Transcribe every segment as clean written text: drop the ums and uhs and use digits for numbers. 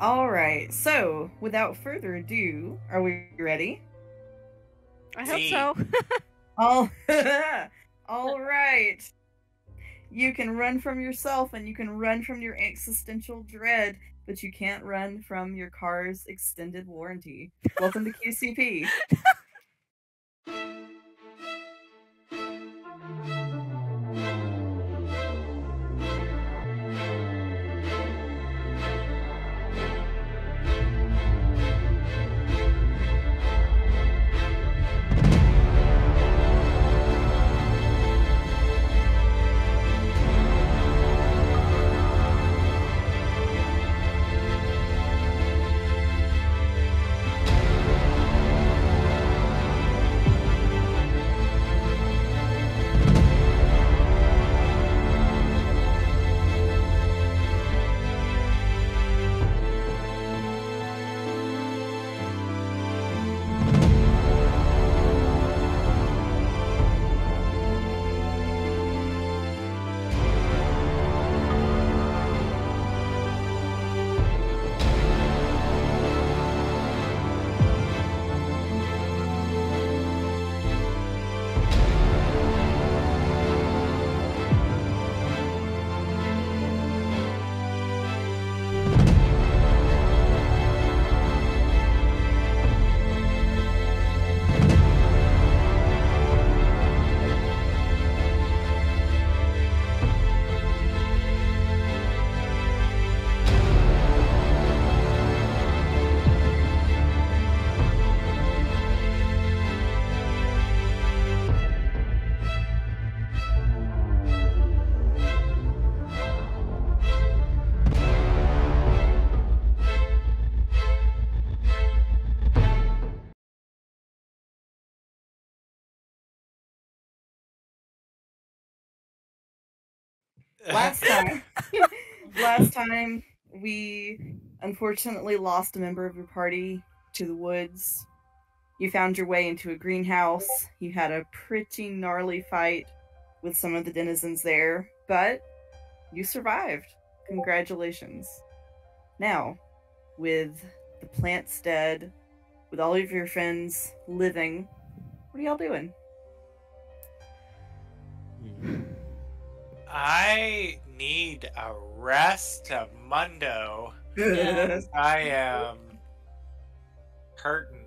All right. So, without further ado, are we ready? I hope so. All right. You can run from yourself and you can run from your existential dread, but you can't run from your car's extended warranty. Welcome to QCP. Last time we unfortunately lost a member of your party to the woods. You found your way into a greenhouse. You had a pretty gnarly fight with some of the denizens there, but you survived. Congratulations. Now, with the plants dead, with all of your friends living, what are y'all doing? I need a rest of Mundo. Yes. I am hurting.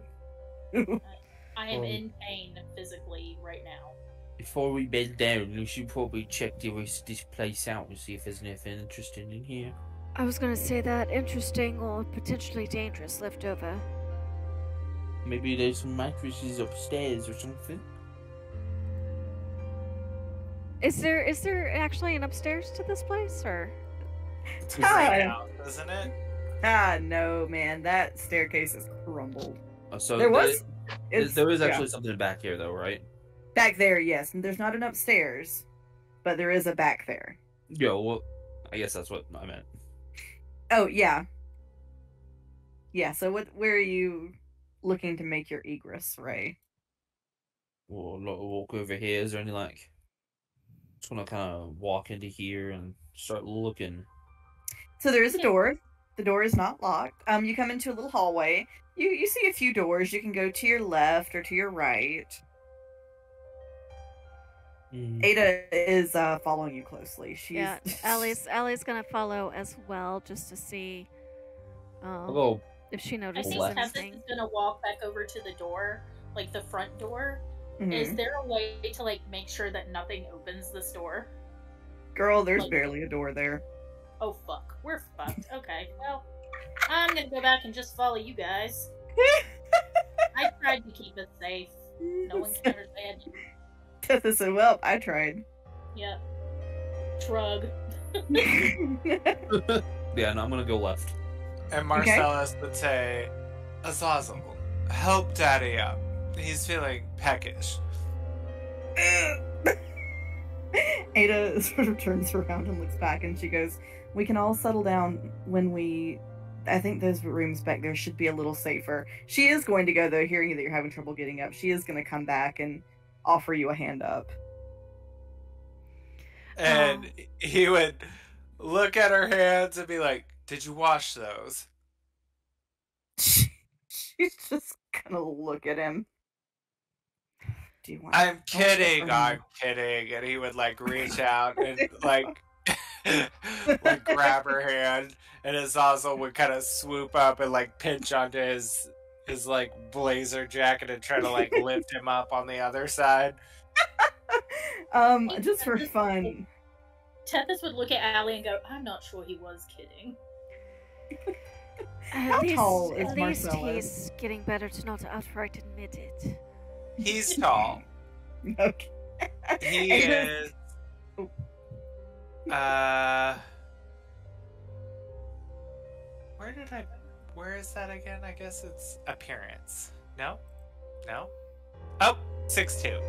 I am in pain physically right now. Before we bed down, we should probably check the rest of this place out and see if there's anything interesting in here. I was going to say that interesting or potentially dangerous left over. Maybe there's some mattresses upstairs or something. Is there actually an upstairs to this place, or? It's right out, isn't it? Ah, no, man. That staircase is crumbled. Oh, so there was actually something back here, though, right? Back there, yes. And there's not an upstairs, but there is a back there. Yeah, well, I guess that's what I meant. Oh, yeah. Yeah, so where are you looking to make your egress, Ray? Well, walk over here. Is there any, like... Just want to kind of walk into here and start looking. So there is a door. The door is not locked. You come into a little hallway. You see a few doors. You can go to your left or to your right. Mm. Ada is following you closely. She's... Yeah, Ellie's gonna follow as well, just to see if she notices anything. I think Tempest is gonna walk back over to the door, like the front door. Mm-hmm. Is there a way to, like, make sure that nothing opens this door? Girl, there's barely a door there. Oh, fuck. We're fucked. Okay, well, I'm gonna go back and just follow you guys. I tried to keep it safe. No one can understand it. Tessa said, well, I tried. Yep. Shrug. Yeah, no, I'm gonna go left. And Marcellus would say, Azazel, help Daddy up. He's feeling peckish. Ada sort of turns around and looks back and she goes, we can all settle down when we... I think those rooms back there should be a little safer. She is going to go, though, hearing that you're having trouble getting up. She is going to come back and offer you a hand up. And he would look at her hands and be like, did you wash those? She's just gonna look at him. Do you want I'm kidding, I'm kidding. And he would like reach out and like like grab her hand, and Azazel would kind of swoop up and like pinch onto his like blazer jacket and try to like lift him up on the other side. Just for fun, Tethys would look at Allie and go, I'm not sure he was kidding. At least he's getting better to not outright admit it. He's tall. Okay. He is... Where is that again? I guess it's appearance. No? No? Oh! 6'2".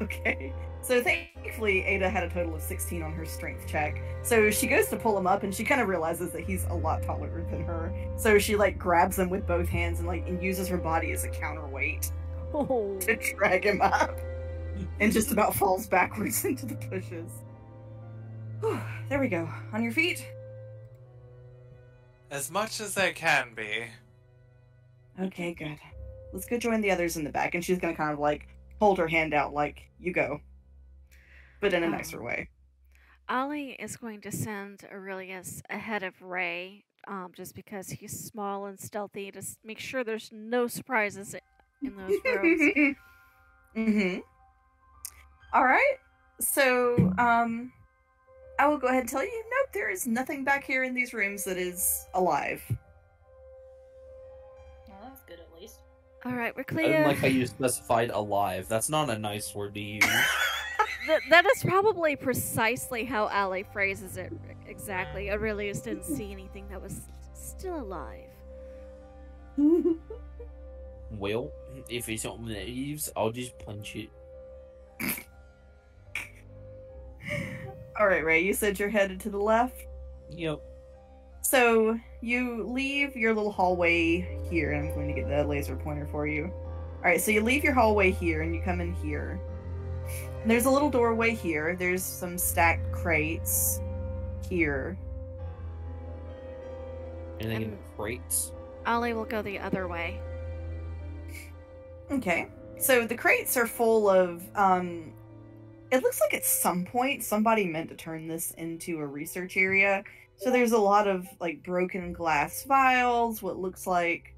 Okay. So thankfully, Ada had a total of 16 on her strength check. So she goes to pull him up, and she kind of realizes that he's a lot taller than her. So she, like, grabs him with both hands and, like, uses her body as a counterweight to drag him up. And just about falls backwards into the bushes. Whew, there we go. On your feet? As much as I can be. Okay, good. Let's go join the others in the back. And she's going to kind of, like, hold her hand out like, you go. But in a nicer way. Ollie is going to send Aurelius ahead of Ray, just because he's small and stealthy, to make sure there's no surprises in those rooms. Mm-hmm. All right. So, I will go ahead and tell you, nope, there is nothing back here in these rooms that is alive. Well, that's good, at least. All right, we're clear. I didn't like how you specified alive. That's not a nice word to use. That is probably precisely how Allie phrases it. Exactly. Aurelius didn't see anything that was still alive. Well, if it's something that leaves, I'll just punch it. Alright, Ray, you said you're headed to the left? Yep. So, you leave your little hallway here, and I'm going to get the laser pointer for you. Alright, so you leave your hallway here, and you come in here. There's a little doorway here. There's some stacked crates here. Anything in the crates? Ollie will go the other way. Okay. So the crates are full of, it looks like at some point somebody meant to turn this into a research area. So there's a lot of, like, broken glass vials, what looks like,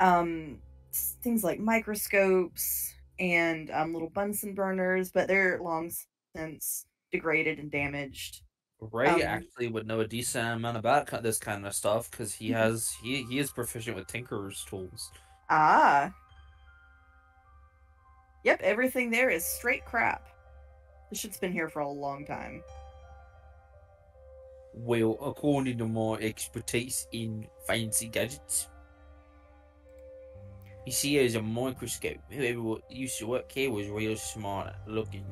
things like microscopes, and little Bunsen burners, but they're long since degraded and damaged. Ray actually would know a decent amount about this kind of stuff, because he has he is proficient with tinkerer's tools. Ah. Yep, everything there is straight crap. This shit's been here for a long time. Well, according to my expertise in fancy gadgets, you see, there's a microscope. Whoever used to work here was real smart looking.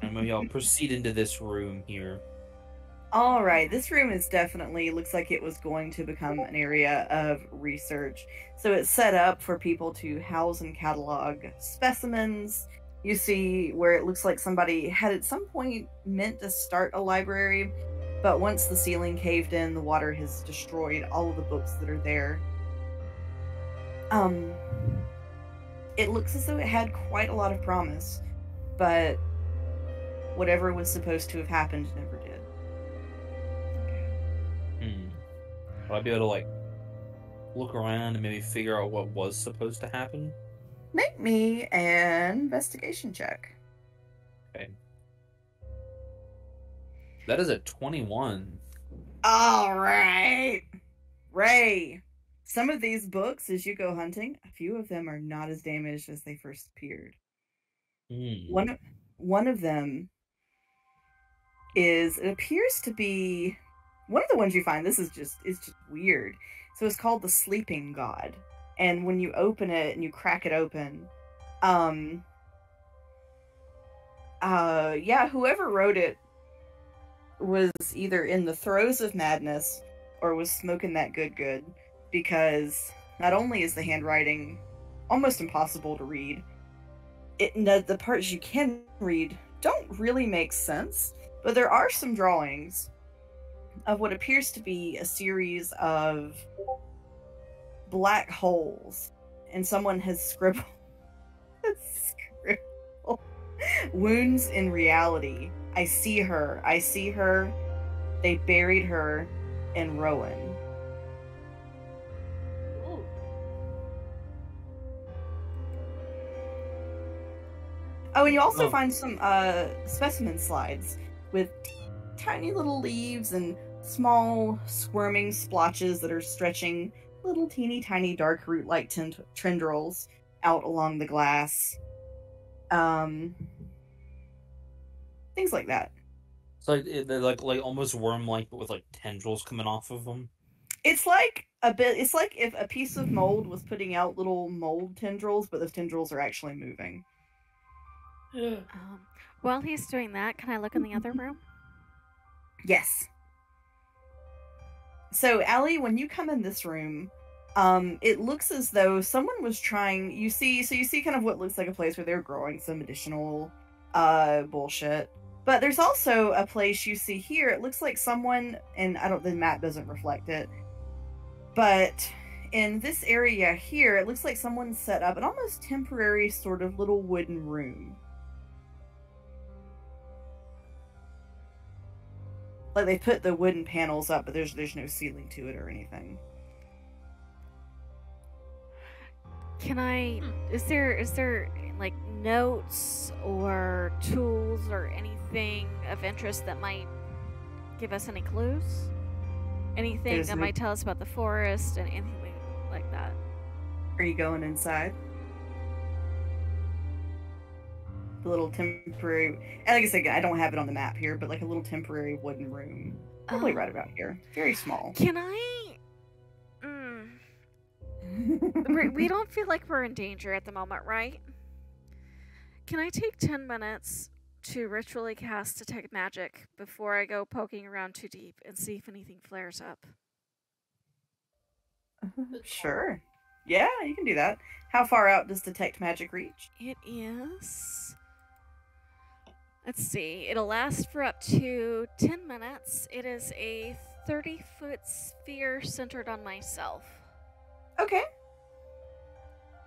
And we all proceed into this room here. Alright, this room is definitely, looks like it was going to become an area of research. So it's set up for people to house and catalog specimens. You see where it looks like somebody had at some point meant to start a library, but once the ceiling caved in, the water has destroyed all of the books that are there. It looks as though it had quite a lot of promise, but whatever was supposed to have happened never did. Would I be able to, like, look around and maybe figure out what was supposed to happen? Make me an investigation check. Okay. That is a 21. All right! Ray! Some of these books, as you go hunting, a few of them are not as damaged as they first appeared. Mm. One of them is, it appears to be, one of the ones you find, this is just, it's just weird. So it's called the Sleeping God. And when you open it and you crack it open, yeah, whoever wrote it was either in the throes of madness or was smoking that good. Because not only is the handwriting almost impossible to read, the parts you can read don't really make sense, but there are some drawings of what appears to be a series of black holes, and someone has scribbled wounds in reality. I see her. I see her. They buried her in Rowan. Ooh. Oh, and you also find some specimen slides with tiny little leaves and small squirming splotches that are stretching little teeny tiny dark root-like tendrils out along the glass. Things like that. So they're like almost worm-like, but with like tendrils coming off of them. It's like a bit. It's like if a piece of mold was putting out little mold tendrils, but those tendrils are actually moving. While he's doing that, can I look in the other room? Yes. So, Allie, when you come in this room, it looks as though someone was trying. You see, so you see kind of what looks like a place where they're growing some additional bullshit. But there's also a place you see here. It looks like someone, and I don't. The map doesn't reflect it. But in this area here, it looks like someone set up an almost temporary sort of little wooden room. Like they put the wooden panels up, but there's no ceiling to it or anything. Can I? Is there like notes or tools or anything of interest that might give us any clues? Anything that might tell us about the forest and anything like that? Are you going inside? A little temporary, and like I said, I don't have it on the map here, but like a little temporary wooden room, probably right about here, very small. Can I? We don't feel like we're in danger at the moment, right? Can I take 10 minutes to ritually cast Detect Magic before I go poking around too deep and see if anything flares up? Sure. Yeah, you can do that. How far out does Detect Magic reach? It is... Let's see. It'll last for up to 10 minutes. It is a 30-foot sphere centered on myself. Okay.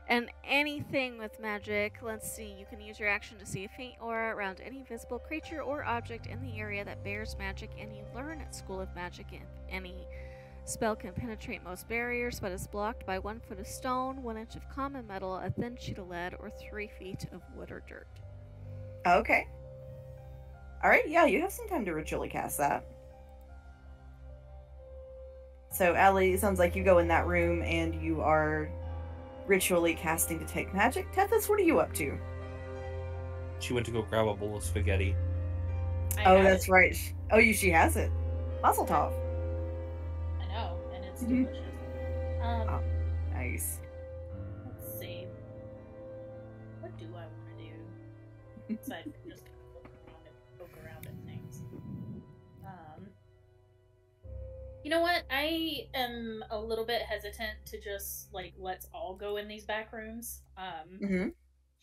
And anything with magic, let's see, you can use your action to see a faint aura around any visible creature or object in the area that bears magic, and you learn at School of Magic if any spell can penetrate most barriers, but is blocked by 1 foot of stone, 1 inch of common metal, a thin sheet of lead, or 3 feet of wood or dirt. Okay. Alright, yeah, you have some time to ritually cast that. So, Allie, it sounds like you go in that room and you are ritually casting Detect Magic. Tethys, what are you up to? She went to go grab a bowl of spaghetti. Oh, that's right. Oh, she has it. Mazel tov. I know, and it's delicious. Nice. Let's see. What do I want to do? So I just poke around at things. You know what? I am a little bit hesitant to just, like, let's all go in these back rooms.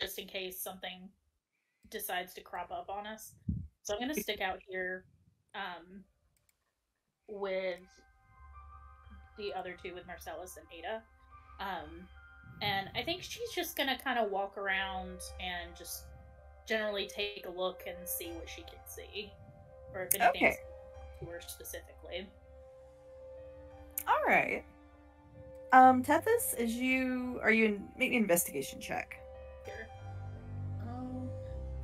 Just in case something decides to crop up on us. So I'm going to stick out here with the other two, with Marcellus and Ada. And I think she's just going to kind of walk around and just generally take a look and see what she can see. Or if anything's to her specifically. All right. Tethys, make me an investigation check. Sure.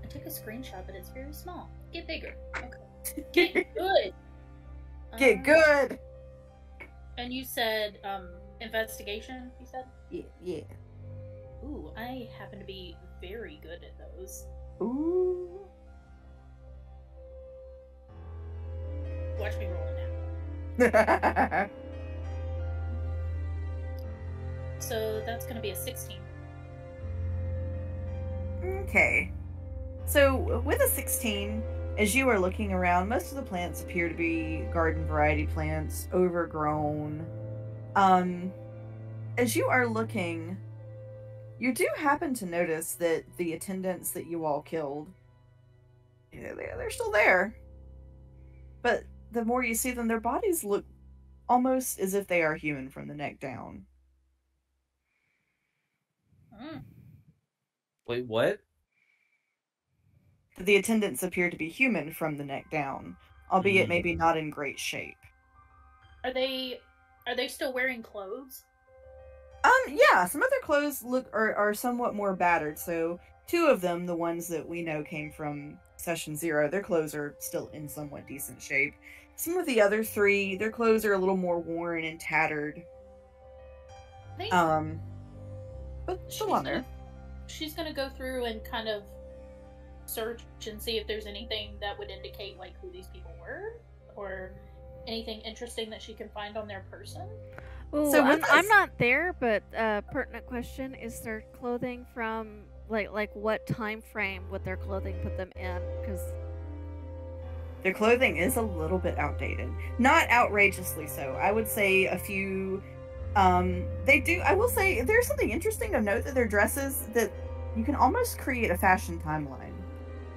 I took a screenshot, but it's very small. Get bigger. Okay. Get good. Get good. And you said investigation. You said. Yeah. Ooh, I happen to be very good at those. Ooh. Watch me rolling now. So that's going to be a 16. Okay. So with a 16, as you are looking around, most of the plants appear to be garden variety plants, overgrown. As you are looking, you do happen to notice that the attendants that you all killed, they're still there. But the more you see them, their bodies look almost as if they are human from the neck down. Mm. Wait, what? The attendants appear to be human from the neck down, albeit maybe not in great shape. Are they still wearing clothes? Yeah, some of their clothes are somewhat more battered, so two of them, the ones that we know came from Session Zero, their clothes are still in somewhat decent shape. Some of the other three, their clothes are a little more worn and tattered. Thanks. But still on there. She's gonna go through and kind of search and see if there's anything that would indicate like who these people were, or anything interesting that she can find on their person. Ooh, so I'm not there, but pertinent question: is their clothing from like what time frame would their clothing put them in? Because their clothing is a little bit outdated, not outrageously so. I would say a few. They do. I will say there's something interesting to note that their dresses, that you can almost create a fashion timeline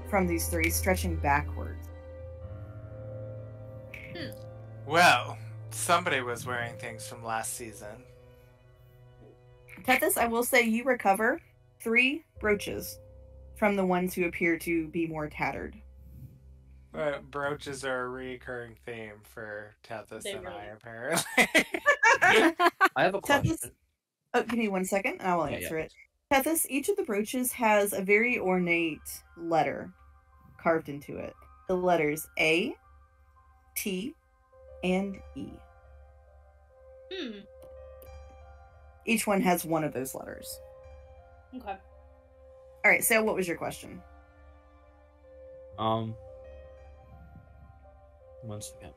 from these three stretching backwards. Hmm. Well. Somebody was wearing things from last season. Tethys, I will say you recover 3 brooches from the ones who appear to be more tattered. But brooches are a recurring theme for Tethys and I, apparently. I have a question. Tethys, oh, give me one second and I will answer it. Tethys, each of the brooches has a very ornate letter carved into it. The letters A, T, and E. Hmm. Each one has one of those letters. Okay. Alright, so what was your question? One second.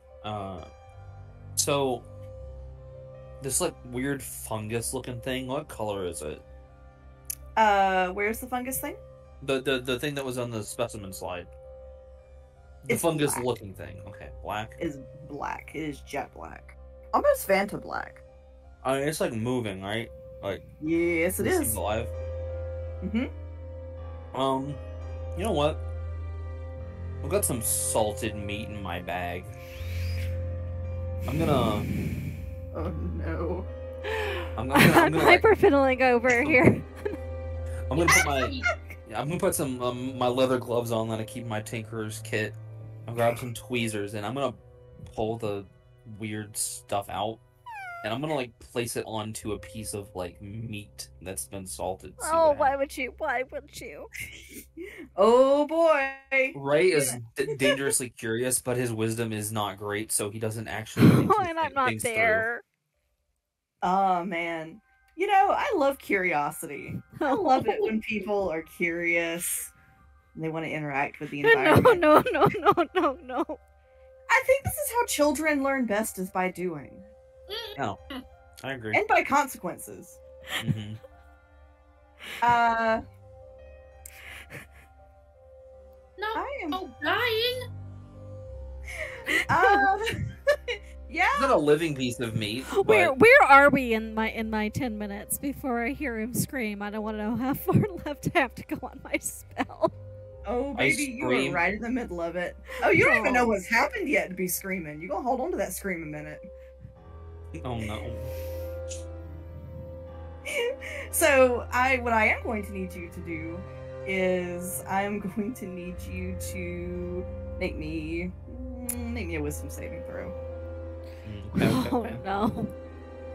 So this like weird fungus looking thing, what color is it? Where's the fungus thing? The thing that was on the specimen slide. The fungus looking thing. Okay, black. It is black. It is jet black. Almost Fanta black. I mean, it's like moving, right? Like, yes, it is. Alive. Mm-hmm. You know what? I've got some salted meat in my bag. I'm gonna... Oh, no. I'm hyperventilating over here. I'm gonna put my... Yeah, I'm gonna put some my leather gloves on that I keep in my tinkerer's kit. I'll grab some tweezers, and I'm gonna pull the weird stuff out, and I'm gonna like place it onto a piece of like meat that's been salted. Oh, why would you? Why would you? Oh boy! Ray is dangerously curious, but his wisdom is not great, so he doesn't actually. Oh, and I'm not there. Through. Oh man, you know I love curiosity. I love it when people are curious. They want to interact with the environment. No, no, no, no, no, no. I think this is how children learn best, is by doing. No, I agree. And by consequences. Mm-hmm. No, I am dying. Yeah. It's not a living piece of meat. But... Where are we in my 10 minutes before I hear him scream? I don't want to know how far left I have to go on my spell. Oh, baby, you were right in the middle of it. Oh, you don't even know what's happened yet to be screaming. You're going to hold on to that scream a minute. Oh, no. So, what I am going to need you to do is I'm going to need you to make me a wisdom saving throw. Oh, no.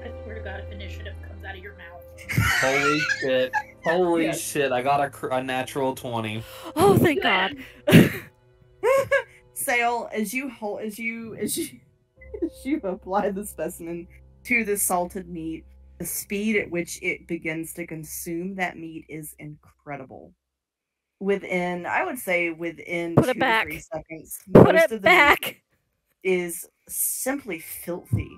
I swear to God, if initiative comes out of your mouth. Holy shit. Holy shit, I got a natural 20. Oh, thank God. Sail, as you apply the specimen to the salted meat, the speed at which it begins to consume that meat is incredible. Within, I would say within 2 to 3 seconds, most of the meat is simply filthy.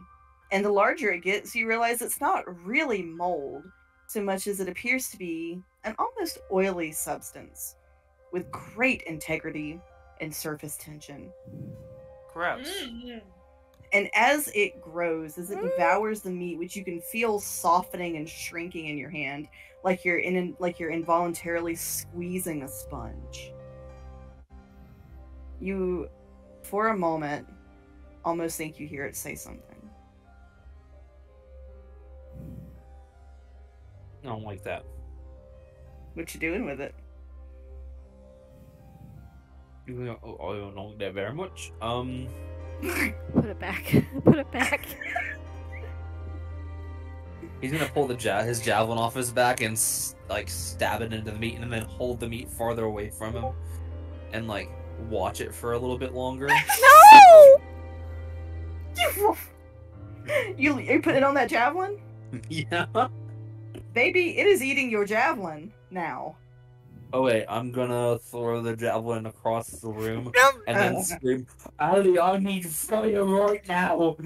And the larger it gets, you realize it's not really mold so much as it appears to be an almost oily substance with great integrity and surface tension. Gross. And as it grows, as it devours the meat, which you can feel softening and shrinking in your hand, like you're involuntarily squeezing a sponge. You, for a moment, almost think you hear it say something. I don't like that. What you doing with it? I don't like that very much. Put it back. Put it back. He's gonna pull the his javelin off his back and like stab it into the meat, and then hold the meat farther away from him, and like watch it for a little bit longer. No! You put it on that javelin? Yeah. Baby, it is eating your javelin now. Oh wait, I'm gonna throw the javelin across the room and then scream, "Ali, I need fire right now!"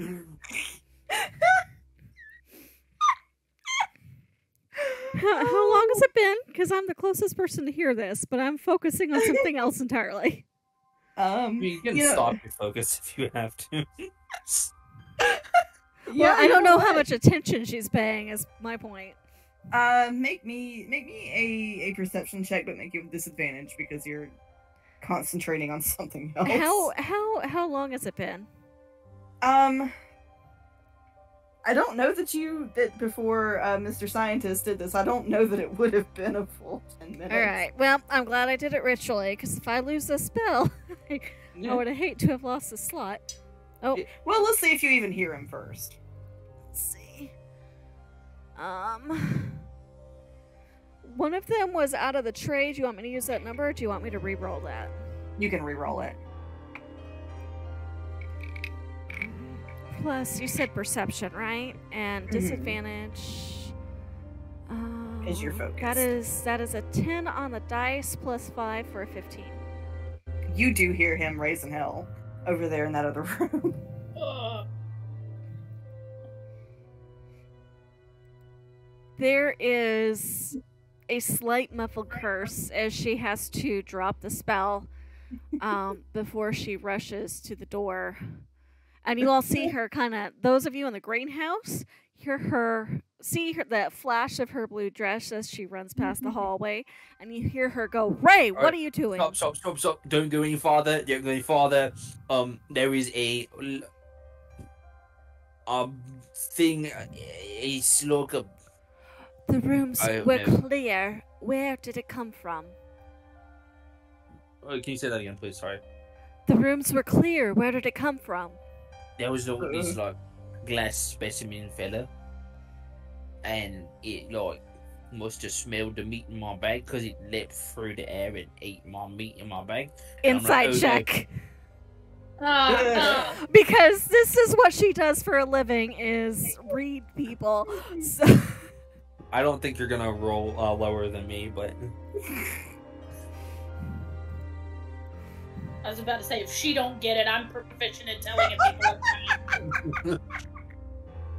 How long has it been? Because I'm the closest person to hear this, but I'm focusing on something else entirely. You can stop your focus if you have to. Well, I don't know how much attention she's paying is my point. Make me a perception check, but make you with disadvantage because you're concentrating on something else. How long has it been? I don't know that you did before Mr. Scientist did this. I don't know that it would have been a full 10 minutes. All right. Well, I'm glad I did it ritually because if I lose this spell, I would have hate to have lost the slot. Oh. Well, let's see if you even hear him first. Let's see. One of them was out of the tray. Do you want me to use that number or do you want me to re-roll that? You can re-roll it. Plus, you said perception, right? And disadvantage is your focus. That is a 10 on the dice plus 5 for a 15. You do hear him raising hell over there in that other room. There is a slight muffled curse as she has to drop the spell before she rushes to the door. And you all see her kind of, those of you in the greenhouse, see that flash of her blue dress as she runs past the hallway. And you hear her go, "Ray, what are you doing?" Stop. Don't go any farther. Don't go any farther. There is a thing, a slug of... The rooms were clear. Where did it come from? Oh, can you say that again, please? Sorry. The rooms were clear. Where did it come from? There was this like glass specimen fella, and it like must have smelled the meat in my bag because it leapt through the air and ate my meat in my bag. Inside check. Because this is what she does for a living: is read people. So... I don't think you're gonna roll lower than me, but. I was about to say, if she don't get it, I'm proficient at telling people.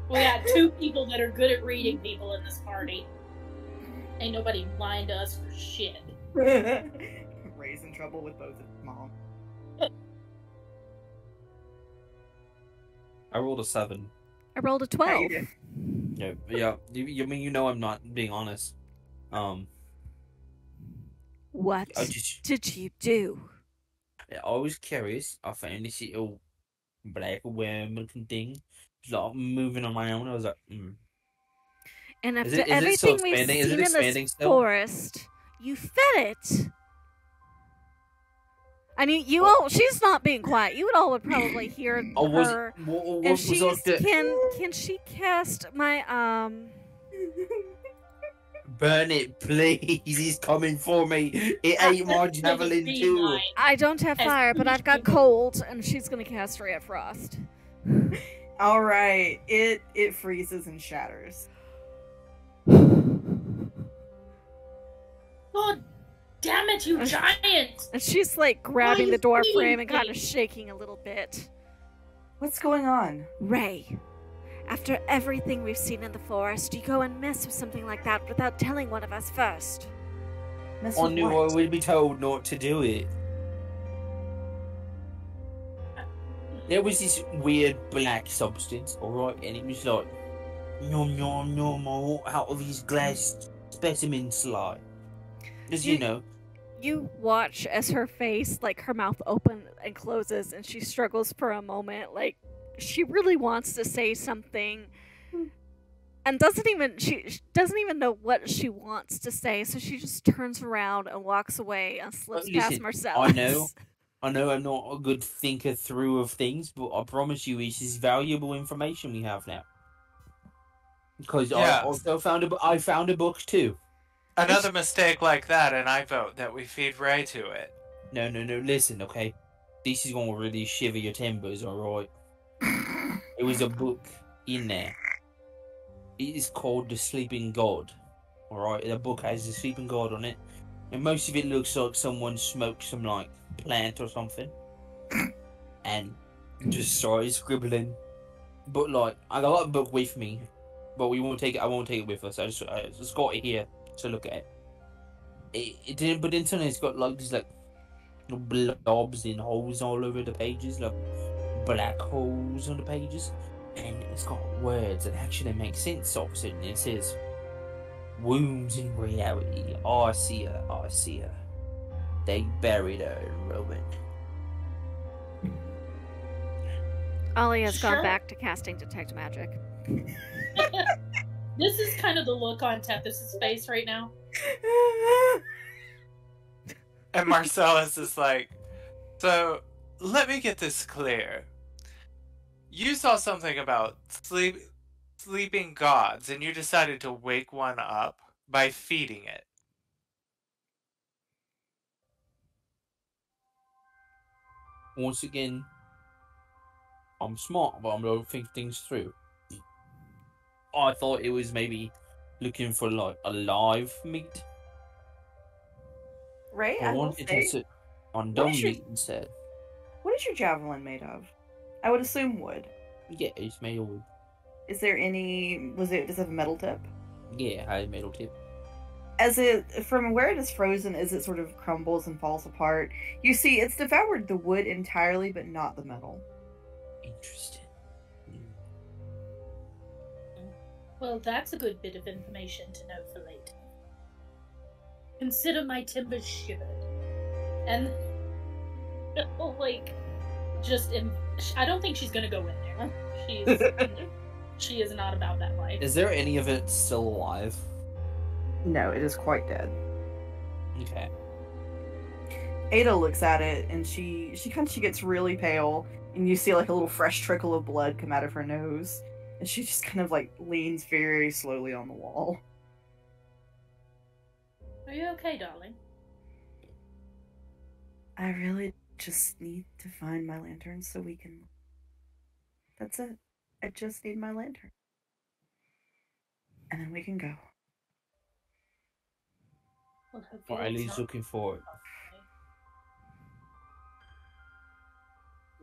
We got two people that are good at reading people in this party. Ain't nobody blind to us for shit. Ray's in trouble with both of them, Mom. I rolled a 7. I rolled a 12. Yeah. You mean you know I'm not being honest. What did you do? I was curious. I found this little black worm looking thing. It's like moving on my own. I was like, And after everything we've seen in this forest, you fed it. I mean, you all, she's not being quiet. You all would probably hear her. And can she cast my, Burn it, please. He's coming for me. It ain't my javelin too. I don't have fire, but I've got cold, and she's gonna cast Ray of Frost. All right. It freezes and shatters. God damn it, you giant! And she's like grabbing the door frame and kind of shaking a little bit. What's going on, Ray? After everything we've seen in the forest, you go and mess with something like that without telling one of us first. I knew I would be told not to do it. There was this weird black substance, alright, and it was like, nom out of these glass specimen slide. As you know. You watch as her face, like her mouth opens and closes, and she struggles for a moment, like she really wants to say something and she doesn't even know what she wants to say, so she just turns around and walks away and slips past Marcellus. I know I'm not a good thinker through of things, but I promise you this is valuable information we have now. Because yeah. I also found a book too. Another mistake like that, and I vote that we feed Ray to it. No, listen, okay? This is going to really shiver your timbers, alright? It was a book in there. It is called The Sleeping God, alright? The book has The Sleeping God on it. And most of it looks like someone smoked some, like, plant or something. And just started scribbling. But, like, I got a book with me. But we won't take it. I won't take it with us. I just got it here to look at it. It didn't put into it. It's got like these like blobs and holes all over the pages, like black holes on the pages, and it's got words that actually make sense. All of a sudden, it says, "Wounds in reality. I see her. They buried her in Rowan." Ollie has gone back to casting Detect Magic. This is kind of the look on Tethys' face right now. And Marcellus is like, so let me get this clear. You saw something about sleeping gods, and you decided to wake one up by feeding it. Once again, I'm smart, but I don't think things through. I thought it was maybe looking for like a live meat. Ray, I wanted to sit on dumb meat instead. What is your javelin made of? I would assume wood. Yeah, it's made of wood. Is there any? Does it have a metal tip? Yeah, I had a metal tip. From where it is frozen, as it sort of crumbles and falls apart, you see it's devoured the wood entirely, but not the metal. Interesting. Well, that's a good bit of information to know for later. Consider my timbers shivered. And, like, just in... I don't think she's gonna go in there. She is not about that life. Is there any of it still alive? No, it is quite dead. Okay. Ada looks at it, and she gets really pale, and you see, like, a little fresh trickle of blood come out of her nose. And she just kind of, like, leans very slowly on the wall. Are you okay, darling? I really just need to find my lantern so we can... That's it. I just need my lantern. And then we can go. Or at least looking for it.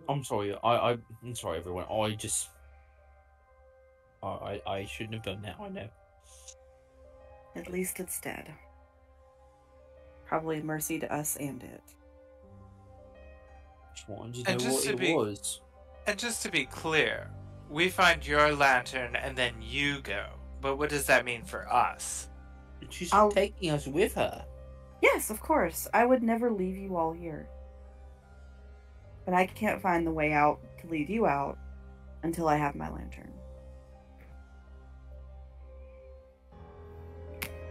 I'm sorry. I'm sorry, everyone. I shouldn't have done that, I know. At least it's dead. Probably mercy to us and it. Just wanted to know what it was. And just to be clear, we find your lantern and then you go. But what does that mean for us? She's taking us with her. Yes, of course. I would never leave you all here. But I can't find the way out to lead you out until I have my lantern.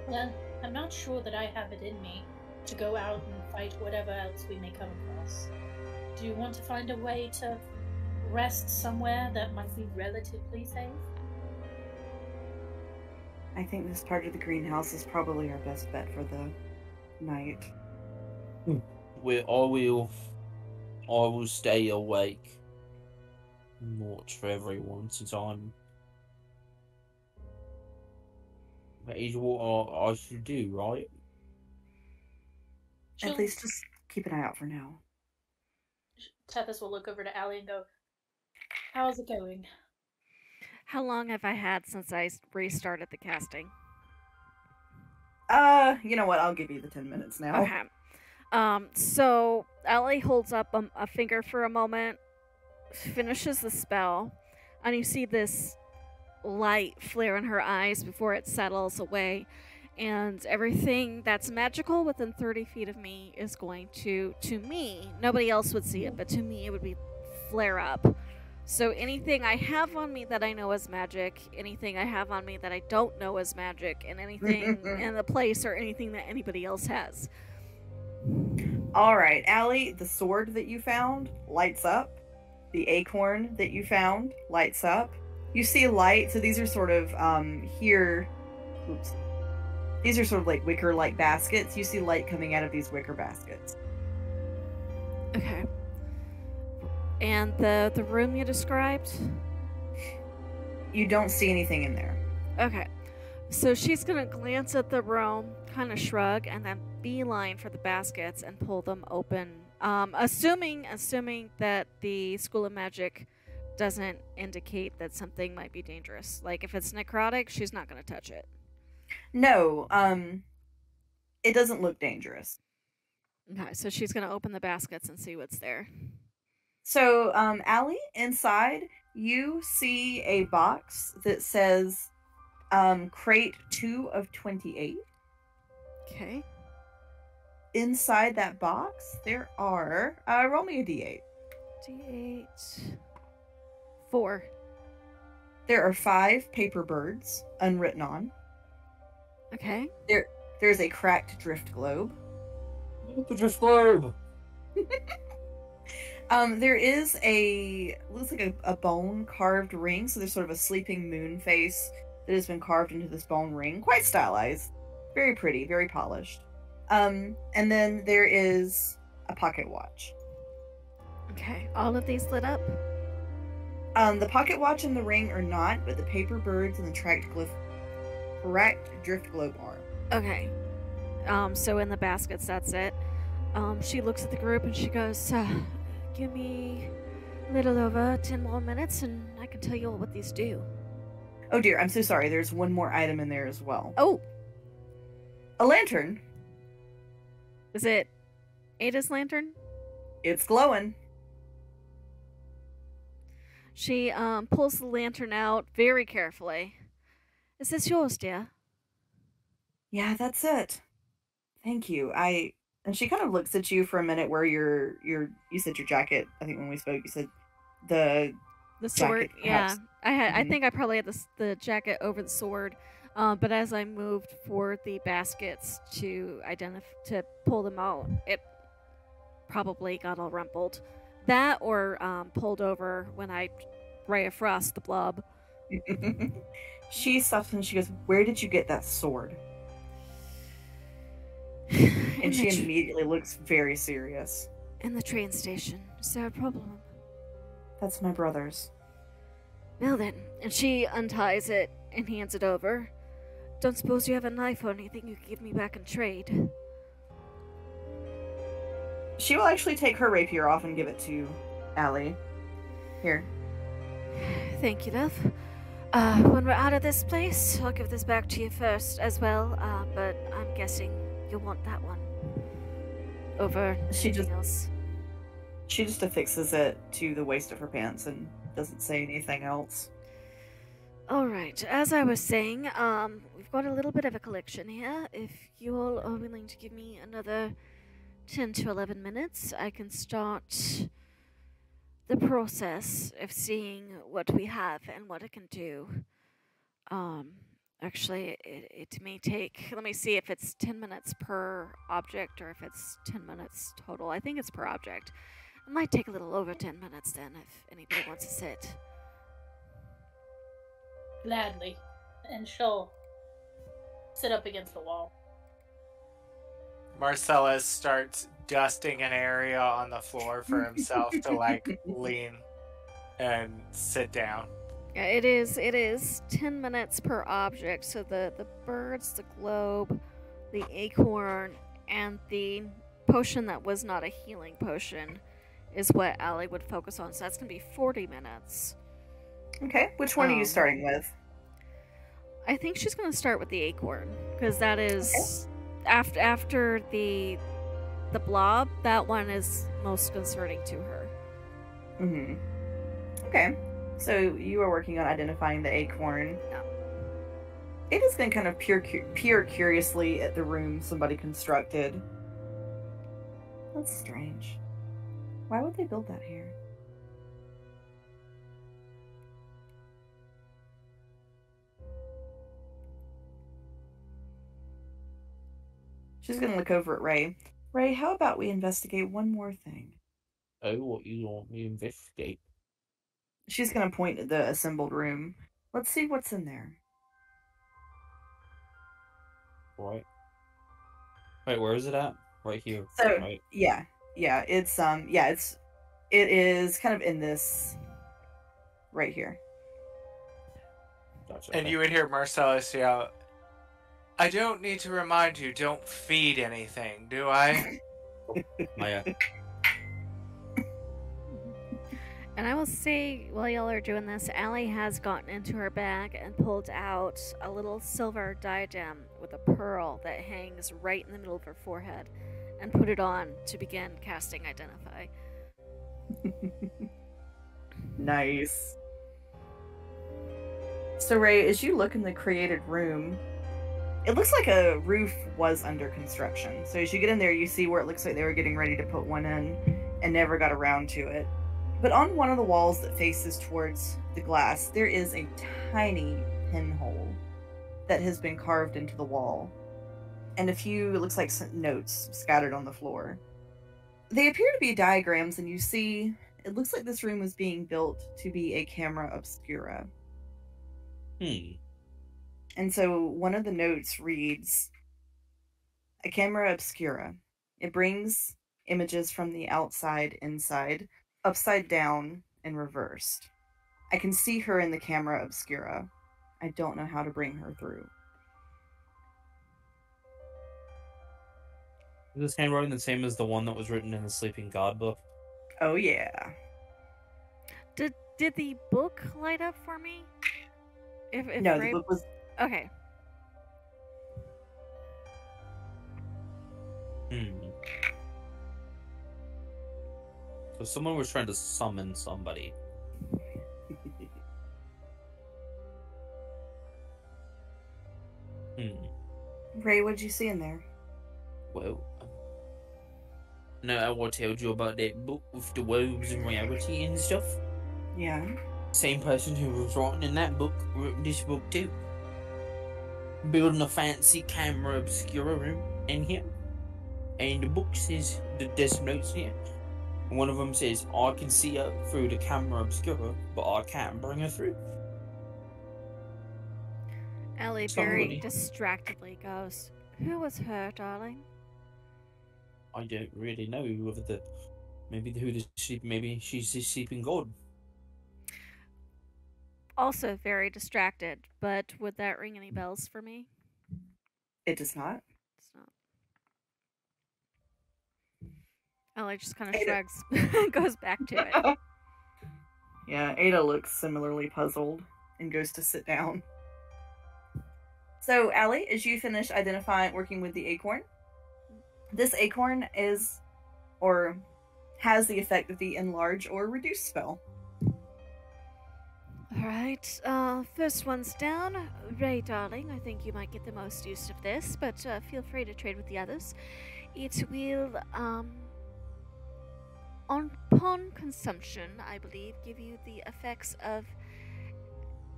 Well, I'm not sure that I have it in me to go out and fight whatever else we may come across. Do you want to find a way to rest somewhere that might be relatively safe? I think this part of the greenhouse is probably our best bet for the night. I will stay awake and watch for everyone since I'm... That is what I should do, right? At least just keep an eye out for now. Tethys will look over to Allie and go, how's it going? How long have I had since I restarted the casting? You know what? I'll give you the 10 minutes now. Okay. So Allie holds up a finger for a moment, finishes the spell, and you see this light flare in her eyes before it settles away, and everything that's magical within 30 feet of me is going to me, nobody else would see it, but to me it would be flare up So anything I have on me that I know is magic, anything I have on me that I don't know is magic, and anything in the place or anything that anybody else has. All right, Allie, the sword that you found lights up. The acorn that you found lights up. You see light, so these are sort of these are sort of like wicker-like baskets. You see light coming out of these wicker baskets. Okay. And the room you described? You don't see anything in there. Okay. So she's going to glance at the room, kind of shrug, and then beeline for the baskets and pull them open. Assuming that the School of Magic doesn't indicate that something might be dangerous. Like, if it's necrotic, she's not going to touch it. No. It doesn't look dangerous. Okay. So she's going to open the baskets and see what's there. So, Allie, inside, you see a box that says, crate 2 of 28. Okay. Inside that box, there are, roll me a D8. D8. 4. There are 5 paper birds, unwritten on. Okay. There's a cracked drift globe. The drift globe! There is a, looks like a bone carved ring. So there's sort of a sleeping moon face that has been carved into this bone ring. Quite stylized. Very pretty. Very polished. And then there is a pocket watch. Okay. All of these lit up? The pocket watch and the ring are not, but the paper birds and the cracked drift globe are. Okay. So in the baskets, that's it. She looks at the group and she goes, give me a little over 10 more minutes and I can tell you all what these do. Oh dear, I'm so sorry. There's one more item in there as well. Oh! A lantern. Is it Ada's lantern? It's glowing. She pulls the lantern out very carefully. Is this yours, dear? Yeah, that's it. Thank you. And she kind of looks at you for a minute where you said your jacket, I think when we spoke, you said the sword, jacket, yeah. I think I probably had the jacket over the sword, but as I moved for the baskets to pull them out, it probably got all rumpled. That or pulled over when I Ray of Frost the blob. She stops and she goes, "Where did you get that sword?" And she immediately looks very serious. In the train station. Is there a problem? That's my brother's. Well then. And she unties it and hands it over. Don't suppose you have a knife or anything you can give me back in trade? She will actually take her rapier off and give it to Allie. Here. Thank you, love. When we're out of this place, I'll give this back to you first as well, but I'm guessing you'll want that one over anything else. She just affixes it to the waist of her pants and doesn't say anything else. All right. As I was saying, we've got a little bit of a collection here. If you all are willing to give me another 10 to 11 minutes, I can start the process of seeing what we have and what it can do. Actually, it may take... Let me see if it's 10 minutes per object or if it's 10 minutes total. I think it's per object. It might take a little over 10 minutes then if anybody wants to sit. Gladly. And she'll sit up against the wall. Marcella starts dusting an area on the floor for himself to, like, lean and sit down. Yeah, it is 10 minutes per object, so the birds, the globe, the acorn, and the potion that was not a healing potion is what Allie would focus on, so that's going to be 40 minutes. Okay, which one are you starting with? I think she's going to start with the acorn, because that is, okay. after the blob, that one is most concerning to her. Mm-hmm. Okay. So you are working on identifying the acorn. Yeah. It has been kind of peer curiously at the room somebody constructed. That's strange. Why would they build that here? She's going to look over at Ray. Ray, how about we investigate one more thing? Oh, what you want me to investigate? She's going to point at the assembled room. Let's see what's in there. Right. Wait, where is it at? Right here. So, right. Yeah, it's, it is kind of in this, right here. Gotcha. And you would hear Marcella shout, I don't need to remind you, don't feed anything, do I? Maya. And I will say, while y'all are doing this, Allie has gotten into her bag and pulled out a little silver diadem with a pearl that hangs right in the middle of her forehead and put it on to begin casting Identify. Nice. So, Ray, as you look in the created room, it looks like a roof was under construction. So as you get in there, you see where it looks like they were getting ready to put one in and never got around to it. But on one of the walls that faces towards the glass, there is a tiny pinhole that has been carved into the wall. And a few, it looks like, notes scattered on the floor. They appear to be diagrams, and you see, it looks like this room was being built to be a camera obscura. Hmm. And so one of the notes reads, a camera obscura. It brings images from the outside, inside, upside down and reversed. I can see her in the camera obscura. I don't know how to bring her through. Is this handwriting the same as the one that was written in the Sleeping God book? Oh yeah. Did the book light up for me? If no, Ray... the book was okay. Hmm. So someone was trying to summon somebody. Hmm. Ray, what did you see in there? Well, now I told you about that book with the woes and reality and stuff. Yeah. Same person who was writing in that book wrote this book too. Building a fancy camera obscura room in here. And the book says that there's notes here. One of them says, I can see her through the camera obscura, but I can't bring her through. Ellie very distractedly goes, who was her, darling? I don't really know whether the... Maybe she's the Sleeping God. Also very distracted, but would that ring any bells for me? It does not. Ellie just kind of shrugs and goes back to it. Yeah, Ada looks similarly puzzled and goes to sit down. So, Allie, as you finish identifying, working with the acorn, this acorn is, or has the effect of the enlarge or reduce spell. Alright, first one's down. Ray, darling, I think you might get the most use of this, but feel free to trade with the others. It will, upon consumption, I believe, give you the effects of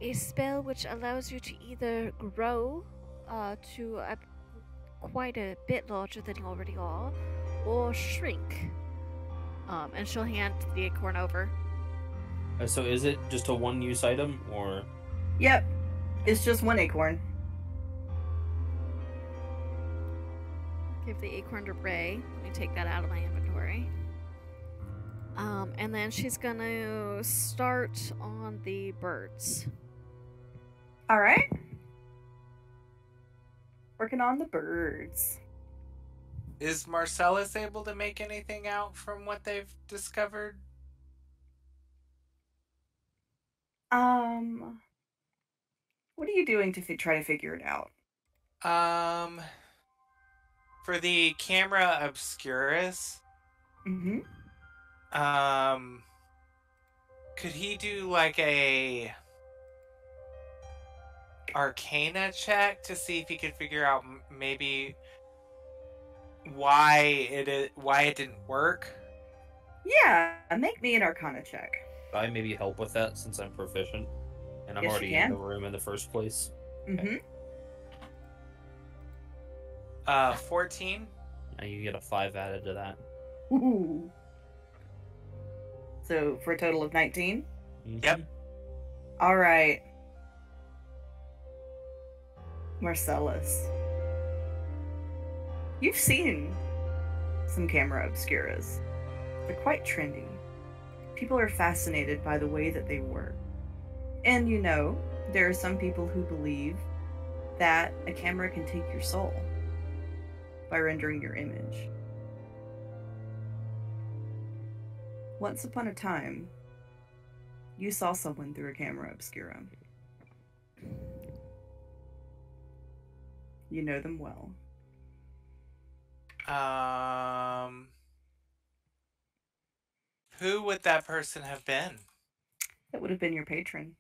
a spell which allows you to either grow to quite a bit larger than you already are, or shrink. And she'll hand the acorn over. So is it just a one-use item, or...? Yep. It's just one acorn. Give the acorn to Ray. Let me take that out of my inventory. And then she's going to start on the birds. All right. Working on the birds. Is Marcellus able to make anything out from what they've discovered? What are you doing to try to figure it out? For the camera obscurus. Mm-hmm. Could he do like a arcana check to see if he could figure out maybe why it didn't work? Yeah, make me an arcana check. I maybe help with that since I'm proficient and I'm already in the room in the first place. Okay. Mm-hmm. 14. Now you get a 5 added to that. Ooh. So for a total of 19? Mm-hmm. Yep. All right. Marcellus. You've seen some camera obscuras. They're quite trendy. People are fascinated by the way that they work. And you know, there are some people who believe that a camera can take your soul by rendering your image. Once upon a time, you saw someone through a camera obscura. You know them well. Who would that person have been? It would have been your patron.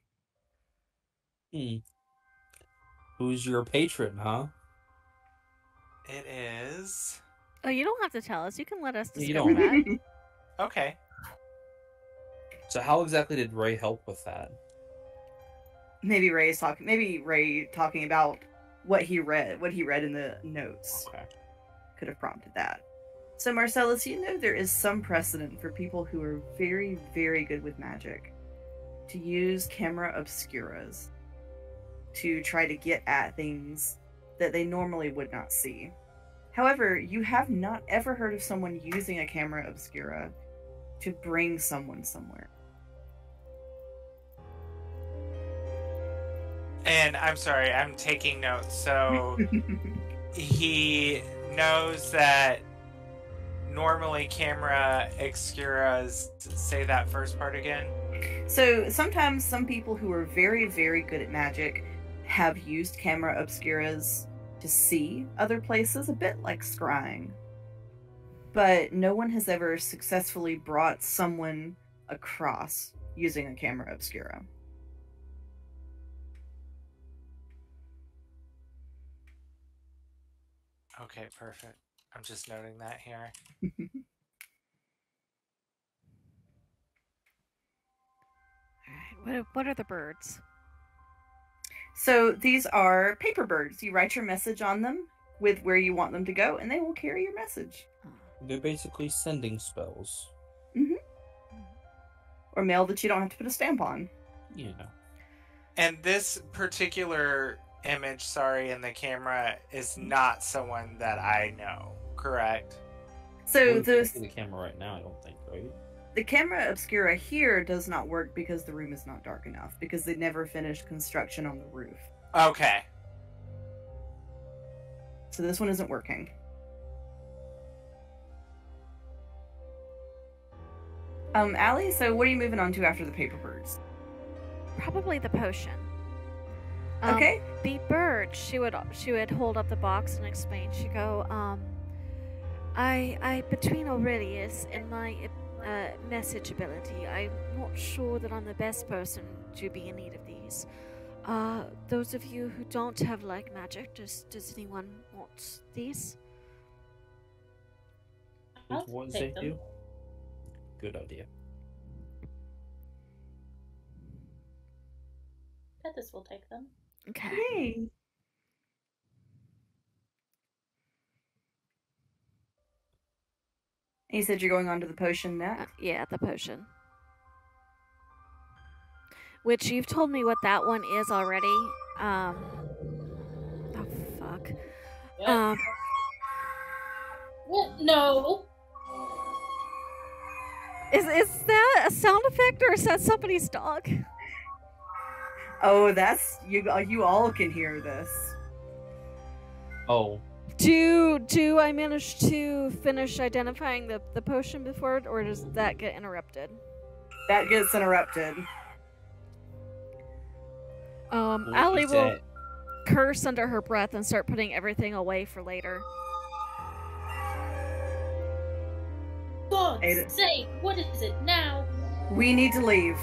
Hmm. Who's your patron, huh? It is... Oh, you don't have to tell us. You can let us discover that. Okay. So how exactly did Ray help with that? Maybe Ray's talking... Maybe Ray talking about what he read in the notes. Okay. Could have prompted that. So Marcellus, you know there is some precedent for people who are very, very good with magic to use camera obscuras to try to get at things that they normally would not see. However, you have not ever heard of someone using a camera obscura to bring someone somewhere. And I'm sorry, I'm taking notes. So he knows that normally camera obscuras, say that first part again. So sometimes some people who are very, very good at magic have used camera obscuras to see other places, a bit like scrying. But no one has ever successfully brought someone across using a camera obscura. Okay, perfect. I'm just noting that here. All right, what are the birds? So these are paper birds. You write your message on them with where you want them to go, and they will carry your message. They're basically sending spells. Mm-hmm. Or mail that you don't have to put a stamp on. Yeah. And this particular image, sorry, in the camera is not someone that I know, correct? So the camera right now, I don't think, right? The camera obscura here does not work because the room is not dark enough, because they never finished construction on the roof. Okay. So this one isn't working. Allie, so what are you moving on to after the paper birds? Probably the potion. Okay. The bird, she would hold up the box and explain. She'd go, I between Aurelius and my message ability, I'm not sure that I'm the best person to be in need of these. Those of you who don't have like magic, does anyone want these? I'll take them. Good idea. This will take them. Okay. Yay. You said you're going on to the potion next? Yeah, the potion. Which you've told me what that one is already. Oh, fuck. Yep. Well, no. Is that a sound effect or is that somebody's dog? Oh, that's you all can hear this. Oh. Do I manage to finish identifying the potion before it, or does that get interrupted? That gets interrupted. Allie will curse under her breath and start putting everything away for later. God's sake, what is it now? We need to leave.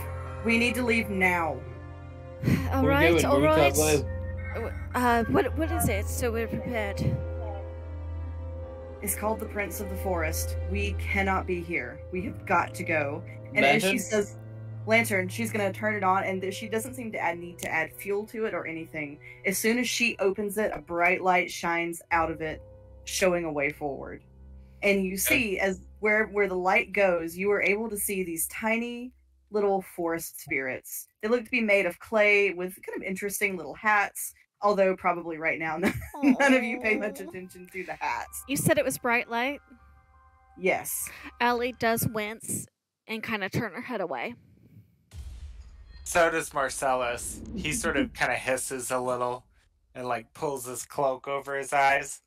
We need to leave now. All right. What is it? So we're prepared. It's called the Prince of the Forest. We cannot be here. We have got to go. And as she says, lantern, she's going to turn it on, and she doesn't seem to need to add fuel to it or anything. As soon as she opens it, a bright light shines out of it, showing a way forward. And you see, as where the light goes, you are able to see these tiny little forest spirits. They look to be made of clay with kind of interesting little hats, although probably right now none of you pay much attention to the hats. You said it was bright light? Yes. Allie does wince and kind of turn her head away. So does Marcellus. He sort of kind of hisses a little and like pulls his cloak over his eyes.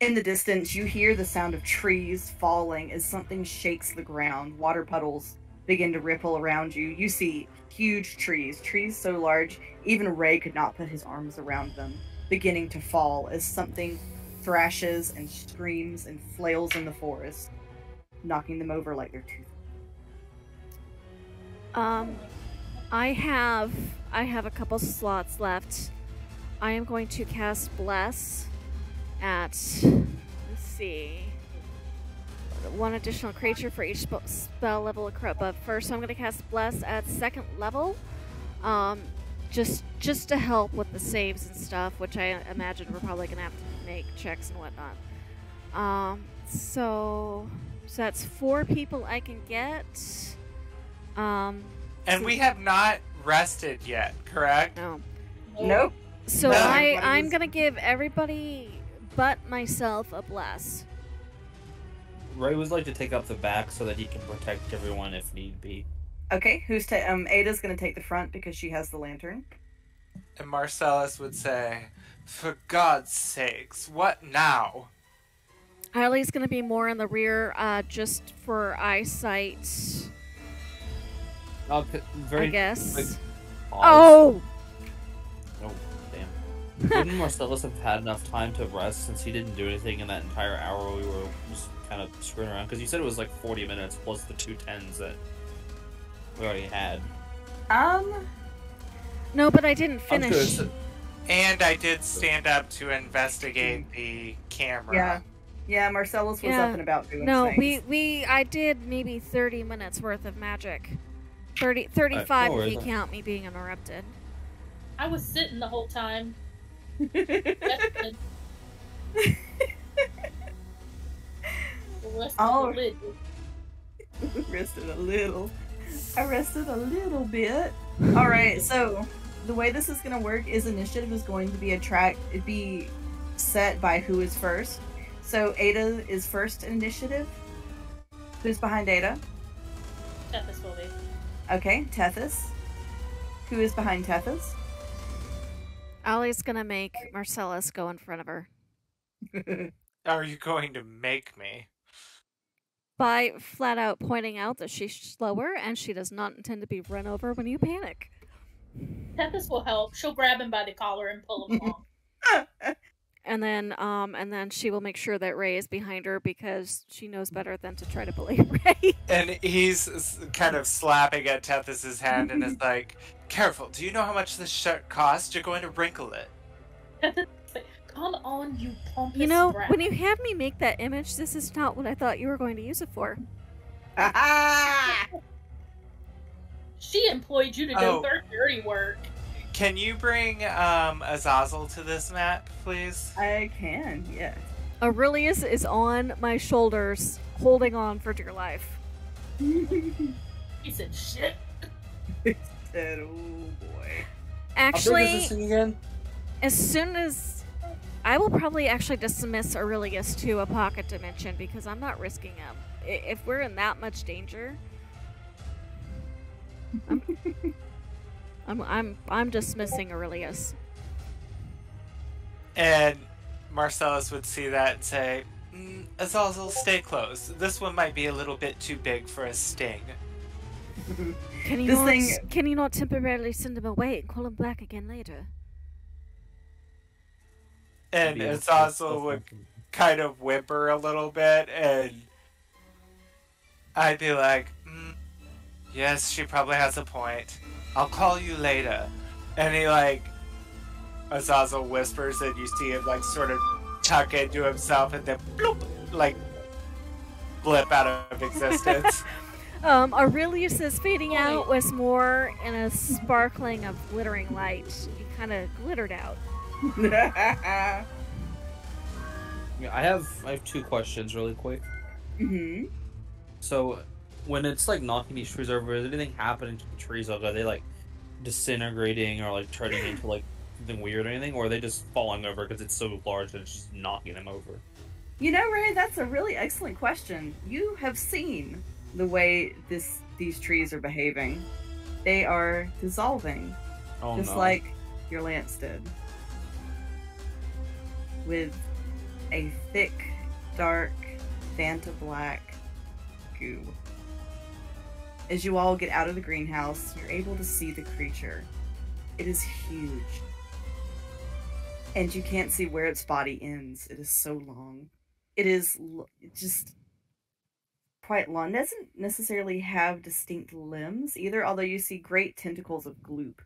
In the distance, you hear the sound of trees falling as something shakes the ground. Water puddles begin to ripple around you. You see huge trees so large, even Ray could not put his arms around them, beginning to fall as something thrashes and screams and flails in the forest, knocking them over like their tooth. I have a couple slots left. I am going to cast Bless at, let's see, one additional creature for each spell level above. First, I'm going to cast Bless at 2nd level, just to help with the saves and stuff, which I imagine we're probably going to have to make checks and whatnot. So that's 4 people I can get. And we have not rested yet, correct? No. Nope. So no. I'm going to give everybody but myself a bless. Ray would like to take up the back so that he can protect everyone if need be. Okay, who's Ada's going to take the front because she has the lantern. And Marcellus would say, "For God's sakes, what now?" Allie's going to be more in the rear, just for eyesight. I guess. Oh! Oh, damn. Wouldn't Marcellus have had enough time to rest since he didn't do anything in that entire hour we were just kind of screwing around? Because you said it was like 40 minutes plus the 2 tens that we already had. No, but I didn't finish. And I did stand up to investigate the camera. Yeah. Yeah, Marcellus was up and about doing things. No, I did maybe 30 minutes worth of magic. 35 if you count me being interrupted. I was sitting the whole time. I rested a little bit. Alright, so the way this is going to work is initiative is going to be set by who is first. So Ada is first initiative. Who's behind Ada? Tethys will be. Okay, Tethys. Who is behind Tethys? Allie's going to make Marcellus go in front of her. Are you going to make me? By flat out pointing out that she's slower and she does not intend to be run over when you panic. Tethys will help. She'll grab him by the collar and pull him along. And then she will make sure that Ray is behind her because she knows better than to try to believe Ray. And he's kind of slapping at Tethys's hand and is like, "Careful, do you know how much this shirt costs? You're going to wrinkle it." Come on, you pompous brat. When you had me make that image, this is not what I thought you were going to use it for. Ah! She employed you to do dirty work. Can you bring Azazel to this map, please? I can, yeah. Aurelius is on my shoulders, holding on for dear life. He said shit. He said, oh boy. Actually, as soon as... I will probably actually dismiss Aurelius to a pocket dimension because I'm not risking him. If we're in that much danger... I'm dismissing Aurelius. And Marcellus would see that and say, "Azazel, stay close. This one might be a little bit too big for a sting." Can you not temporarily send him away and call him back again later? And Azazel would kind of whimper a little bit, and I'd be like, "Yes, she probably has a point. I'll call you later." And he, like, Azazel whispers, and you see him, like, sort of tuck into himself, and then, bloop, like, blip out of existence. Aurelius' fading out was more in a sparkling of glittering light. He kind of glittered out. Yeah, I have two questions really quick. Mm-hmm. So, when it's like knocking these trees over, is anything happening to the trees? Are they like disintegrating or like turning into like something weird or anything, or are they just falling over because it's so large that it's just knocking them over? You know, Ray, that's a really excellent question. You have seen the way these trees are behaving. They are dissolving, just like your lance did, with a thick, dark, Fanta black goo. As you all get out of the greenhouse, you're able to see the creature. It is huge. And you can't see where its body ends. It is so long. It is just quite long. It doesn't necessarily have distinct limbs either, although you see great tentacles of gloop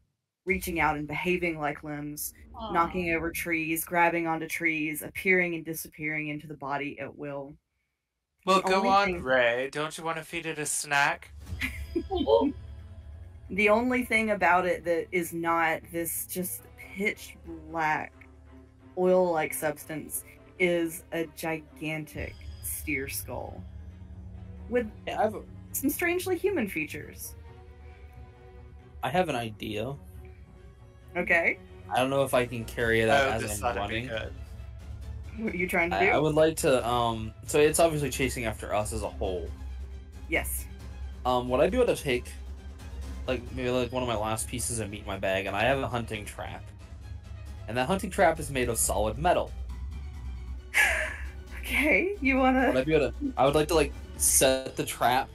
reaching out and behaving like limbs, knocking over trees, grabbing onto trees, appearing and disappearing into the body at will. Well, go on, Ray. Don't you want to feed it a snack? The only thing about it that is not this just pitch black oil-like substance is a gigantic steer skull with some strangely human features. I have an idea. Okay. I don't know if I can carry that as I'm running. What are you trying to do? I would like to, so it's obviously chasing after us as a whole. Yes. Would I be able to take, like, maybe like one of my last pieces of meat in my bag, and I have a hunting trap. And that hunting trap is made of solid metal. Okay, you want to... I would like to, like, set the trap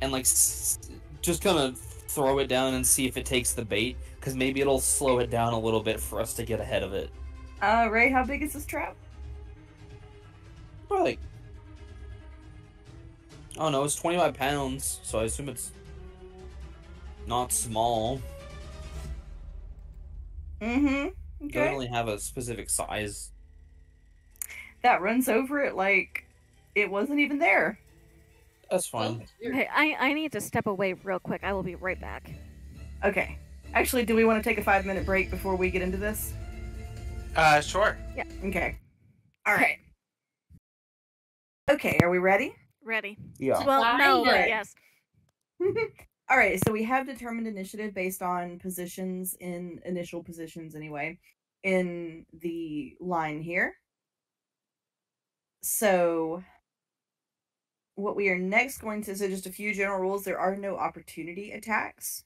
and, like, just kind of throw it down and see if it takes the bait, because maybe it'll slow it down a little bit for us to get ahead of it. Ray, how big is this trap? Probably, like, I don't know, it's 25 pounds, so I assume it's not small. Mm-hmm. Okay. Doesn't really have a specific size. That runs over it like it wasn't even there. That's fine. Okay, I need to step away real quick. I will be right back. Okay. Actually, do we want to take a 5-minute break before we get into this? Sure. Yeah. Okay. All right. Okay, are we ready? Ready. Yeah. Well, no, but yes. All right, so we have determined initiative based on positions in initial positions anyway in the line here. So what we are next going to, so just a few general rules. There are no opportunity attacks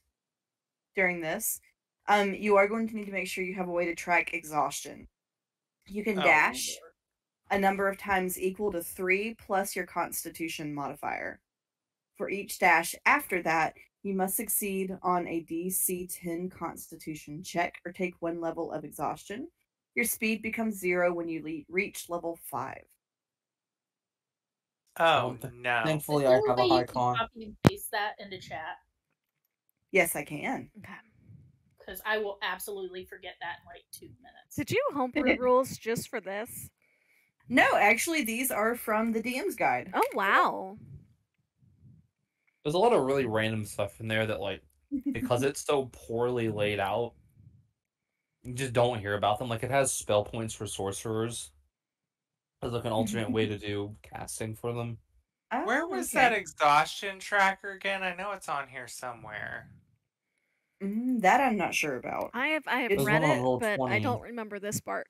during this. You are going to need to make sure you have a way to track exhaustion. You can dash a number of times equal to 3 plus your Constitution modifier. For each dash after that, you must succeed on a DC 10 Constitution check or take 1 level of exhaustion. Your speed becomes 0 when you reach level 5. Oh, no. Thankfully, I have a high con. Can you copy and paste that into chat? Yes, I can. Okay. Because I will absolutely forget that in like 2 minutes. Did you homebrew rules just for this? No, actually, these are from the DM's guide. Oh, wow. There's a lot of really random stuff in there that, like, because it's so poorly laid out, you just don't hear about them. Like, it has spell points for sorcerers as, like, an alternate way to do casting for them. Oh, where was that exhaustion tracker again? I know it's on here somewhere. That I'm not sure about. I have read it, but 20. I don't remember this part.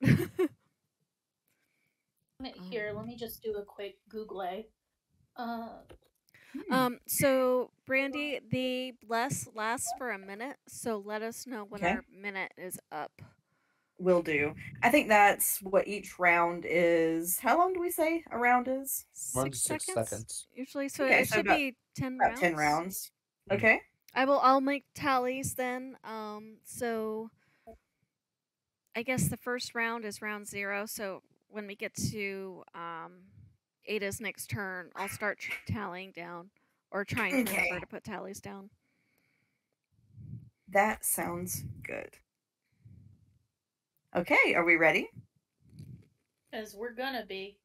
Here, let me just do a quick Google. So, Brandy, the bless lasts for a minute, so let us know when our minute is up. Will do. I think that's what each round is. How long do we say a round is? 6 seconds. Usually, so it should be 10 rounds. 10 rounds. Okay. I'll make tallies then. So I guess the first round is round 0. So when we get to Ada's next turn, I'll start tallying down or trying to remember to put tallies down. That sounds good. Okay, are we ready? Because we're gonna be.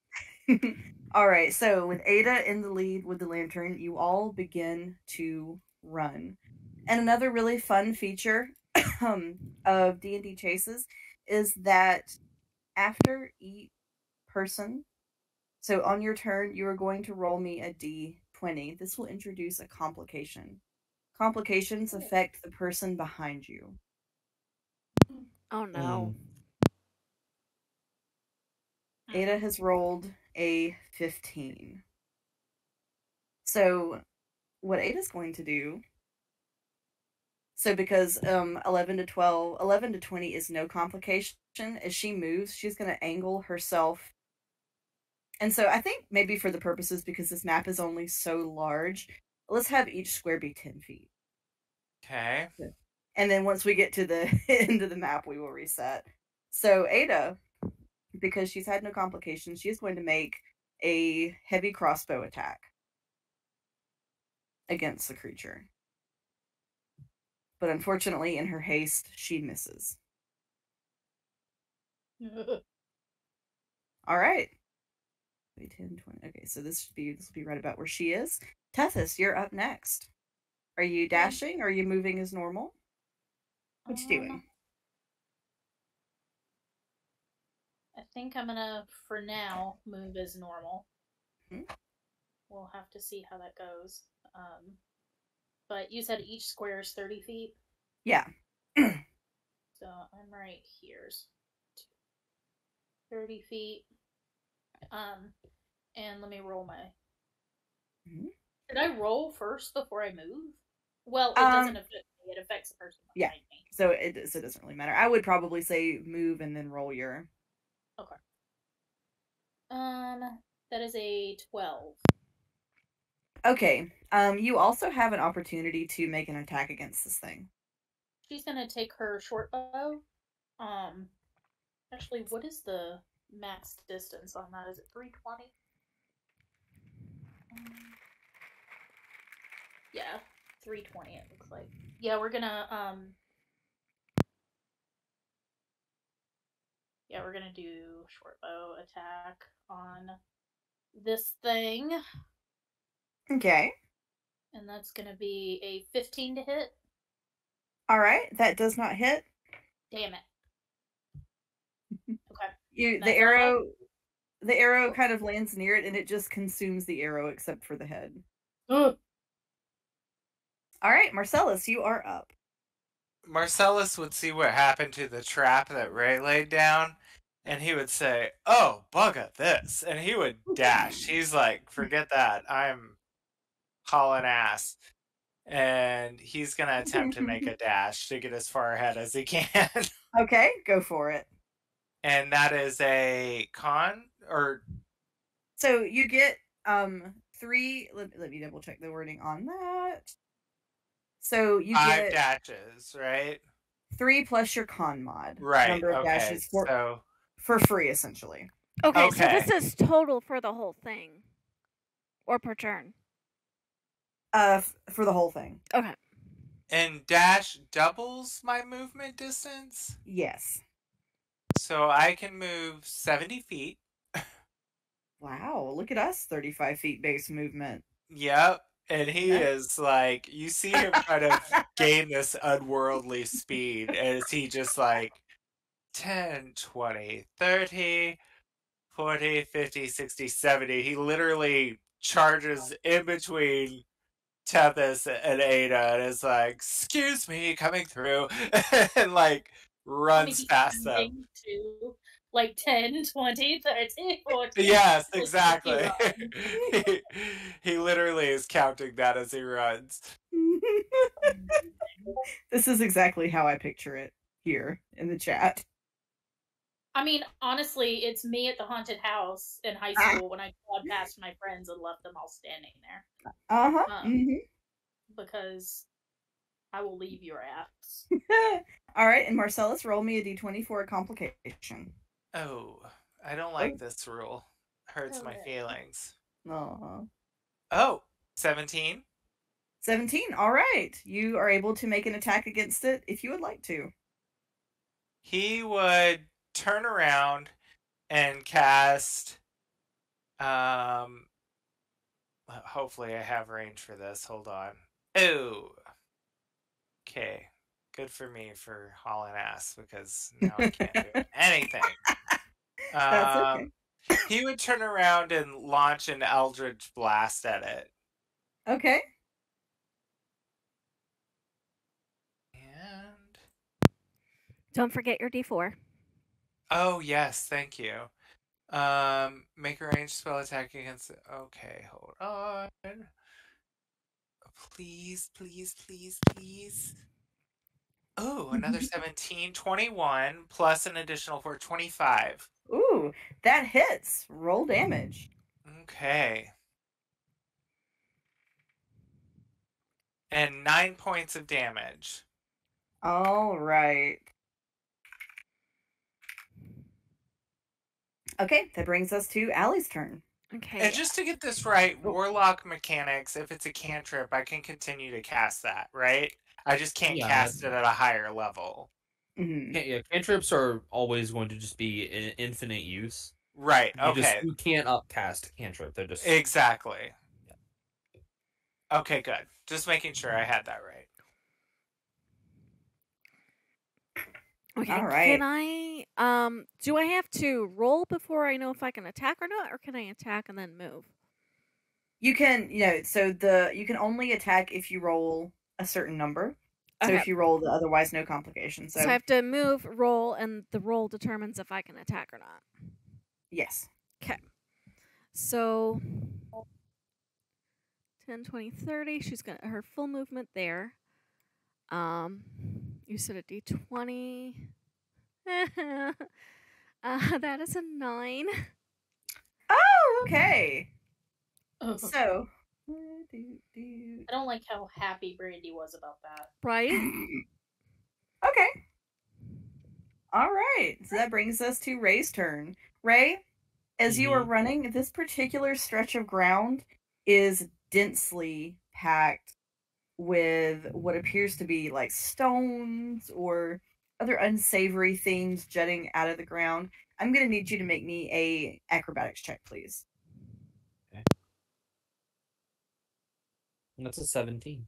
All right. So with Ada in the lead with the lantern, you all begin to run. And another really fun feature of D&D chases is that after each person, so on your turn, you are going to roll me a d20. This will introduce a complication. Complications affect the person behind you. Oh no. Ada has rolled a 15. So what Ada's going to do, so because 11 to 20 is no complication, as she moves, she's going to angle herself. And so I think maybe for the purposes, because this map is only so large, let's have each square be 10 feet. Okay. And then once we get to the end of the map, we will reset. So Ada, because she's had no complications, she is going to make a heavy crossbow attack against the creature. But unfortunately, in her haste, she misses. All right. 10, 20. Okay, so this will be right about where she is. Tethys, you're up next. Are you dashing? Or are you moving as normal? What you doing? I think I'm gonna, for now, move as normal. Hmm? We'll have to see how that goes. But you said each square is 30 feet? Yeah. So I'm right here. 30 feet. And let me roll my... Mm-hmm. Should I roll first before I move? Well, it doesn't affect me. It affects the person behind me. So it doesn't really matter. I would probably say move and then roll your... Okay. That is a 12. Okay. You also have an opportunity to make an attack against this thing. She's going to take her short bow. Actually, what is the... max distance on that? Is it 320? Yeah, 320 it looks like. Yeah, we're gonna do short bow attack on this thing. Okay. And that's gonna be a 15 to hit. Alright, that does not hit. Damn it. The arrow kind of lands near it, and it just consumes the arrow except for the head. All right, Marcellus, you are up. Marcellus would see what happened to the trap that Ray laid down, and he would say, "Oh, bug at this," and he would dash. He's like, "Forget that! I'm hauling ass," and he's gonna attempt to make a dash to get as far ahead as he can. Okay, go for it. And that is a con, or so you get three. Let me double check the wording on that. So you get 5 dashes, right? 3 plus your con mod, right? Number of dashes for free, essentially. Okay, so this is total for the whole thing, or per turn? For the whole thing. Okay. And dash doubles my movement distance. Yes. So I can move 70 feet. Wow, look at us, 35 feet base movement. Yep, and he is like, you see him try to gain this unworldly speed as he just like 10, 20, 30, 40, 50, 60, 70. He literally charges in between Tethys and Ada and is like, excuse me, coming through. And like... runs past them. To, like 10, 20, 30, 40. Yes, exactly. he literally is counting that as he runs. This is exactly how I picture it here in the chat. I mean, honestly, it's me at the haunted house in high school when I clawed past my friends and left them all standing there. Uh-huh. Because I will leave your ass. All right, and Marcellus, roll me a d20 for a complication. Oh, I don't like this rule. Hurts my feelings. Aww. Oh, 17. 17, all right. You are able to make an attack against it if you would like to. He would turn around and cast... hopefully I have range for this. Hold on. Oh. Okay. Good for me for hauling ass, because now I can't do anything. That's okay. He would turn around and launch an Eldritch Blast at it. Okay. And... don't forget your D4. Oh, yes. Thank you. Make a ranged spell attack against... okay, hold on. Please, please, please, please. Oh, another 17. 21 plus an additional 4, 25. Ooh, that hits. Roll damage. Okay. And 9 points of damage. All right. Okay, that brings us to Allie's turn. Okay. And just to get this right, Warlock mechanics, if it's a cantrip, I can continue to cast that, right? I just can't cast it at a higher level. Mm-hmm. Yeah, cantrips are always going to just be an infinite use. Right, okay. You can't upcast cantrip. They're just... exactly. Yeah. Okay, good. Just making sure I had that right. Okay, all right. Can I, do I have to roll before I know if I can attack or not, or can I attack and then move? You can, you know, so you can only attack if you roll a certain number. So if you roll the otherwise, no complications. So I have to move, roll, and the roll determines if I can attack or not. Yes. Okay. So 10, 20, 30. She's got her full movement there. You said a D20. That is a 9. Oh, okay. Oh. So. I don't like how happy Brandy was about that. Right? Okay. All right. So that brings us to Ray's turn. Ray, as you are running, this particular stretch of ground is densely packed with what appears to be like stones or other unsavory things jutting out of the ground. I'm going to need you to make me a acrobatics check, please. Okay. And that's a 17.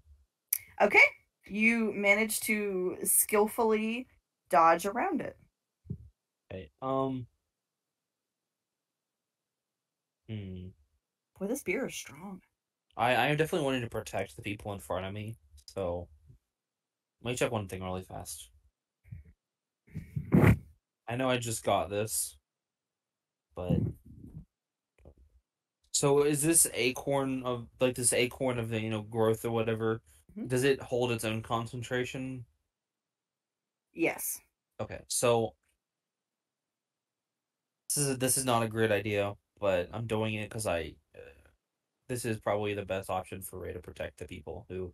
Okay. You manage to skillfully dodge around it. Okay. Boy, this beer is strong. I am definitely wanting to protect the people in front of me, so let me check one thing really fast. I know I just got this, but so is this acorn of like this acorn of the growth or whatever? Mm-hmm. Does it hold its own concentration? Yes. Okay, so this is not a great idea, but I'm doing it because this is probably the best option for Ray to protect the people who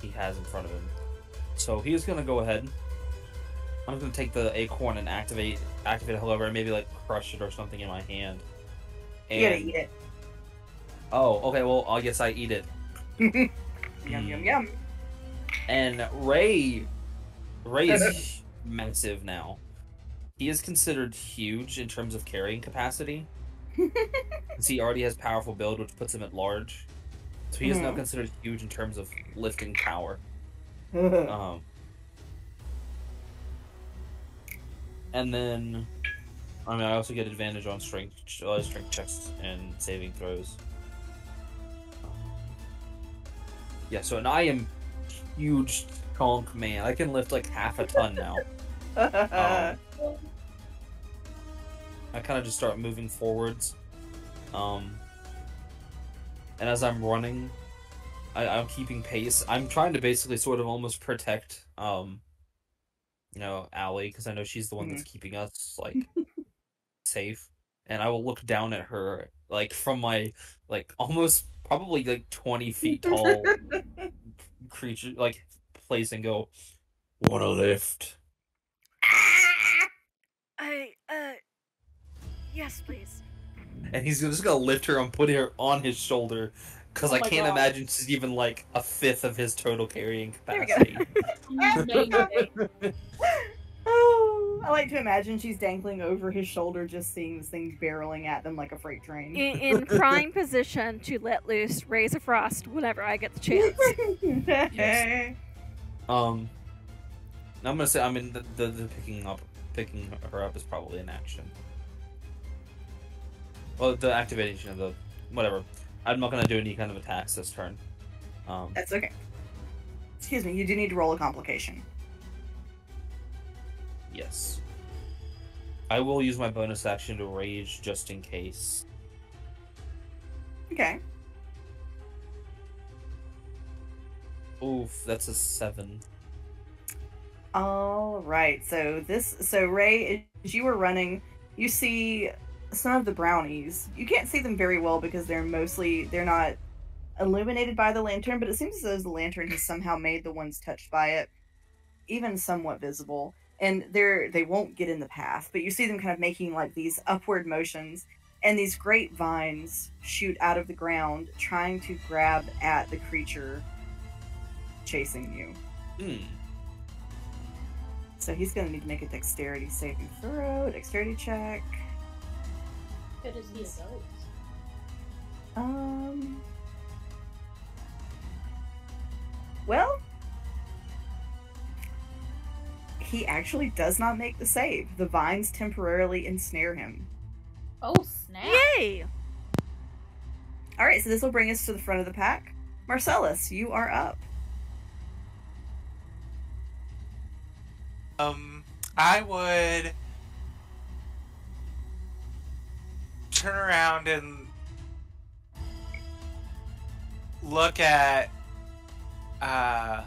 he has in front of him. So he's going to go ahead. I'm going to take the acorn and activate it, however, and maybe like crush it or something in my hand. And... you gotta eat it. Oh, okay, well, I guess I eat it. Yum, yum, yum. And Ray is massive now. He is considered huge in terms of carrying capacity. He already has powerful build, which puts him at large. So he is now considered huge in terms of lifting power. And then, I also get advantage on strength checks and saving throws. Yeah, so and I am huge conk man. I can lift like half a ton now. I kind of just start moving forwards. And as I'm running, I'm keeping pace. I'm trying to basically sort of almost protect, Allie, because I know she's the one that's keeping us, like, safe. And I will look down at her, like, from my, like, almost probably, like, 20 feet tall creature, like, place and go, "Wanna lift?" Yes, please. And he's just going to lift her and put her on his shoulder, because I can't imagine she's even, like, a fifth of his total carrying capacity. Oh, I like to imagine she's dangling over his shoulder, just seeing this thing barreling at them like a freight train. In prime position to let loose Rays of Frost whenever I get the chance. Yes. And I'm gonna say, I mean, the picking her up is probably an action. Well, the activation of the whatever. I'm not gonna do any kind of attacks this turn. That's okay. Excuse me. You do need to roll a complication. Yes. I will use my bonus action to rage just in case. Okay. Oof, that's a 7. All right. So Ray, as you were running, you see some of the brownies. You can't see them very well because they're not illuminated by the lantern, but it seems as though the lantern has somehow made the ones touched by it even somewhat visible. And they won't get in the path, but you see them kind of making like these upward motions, and these great vines shoot out of the ground, trying to grab at the creature chasing you. Mm. So he's going to need to make a dexterity saving throw, dexterity check. Good as the adult. Well, he actually does not make the save. The vines temporarily ensnare him. Oh, snap. Yay! Alright, so this will bring us to the front of the pack. Marcellus, you are up. I would turn around and look at how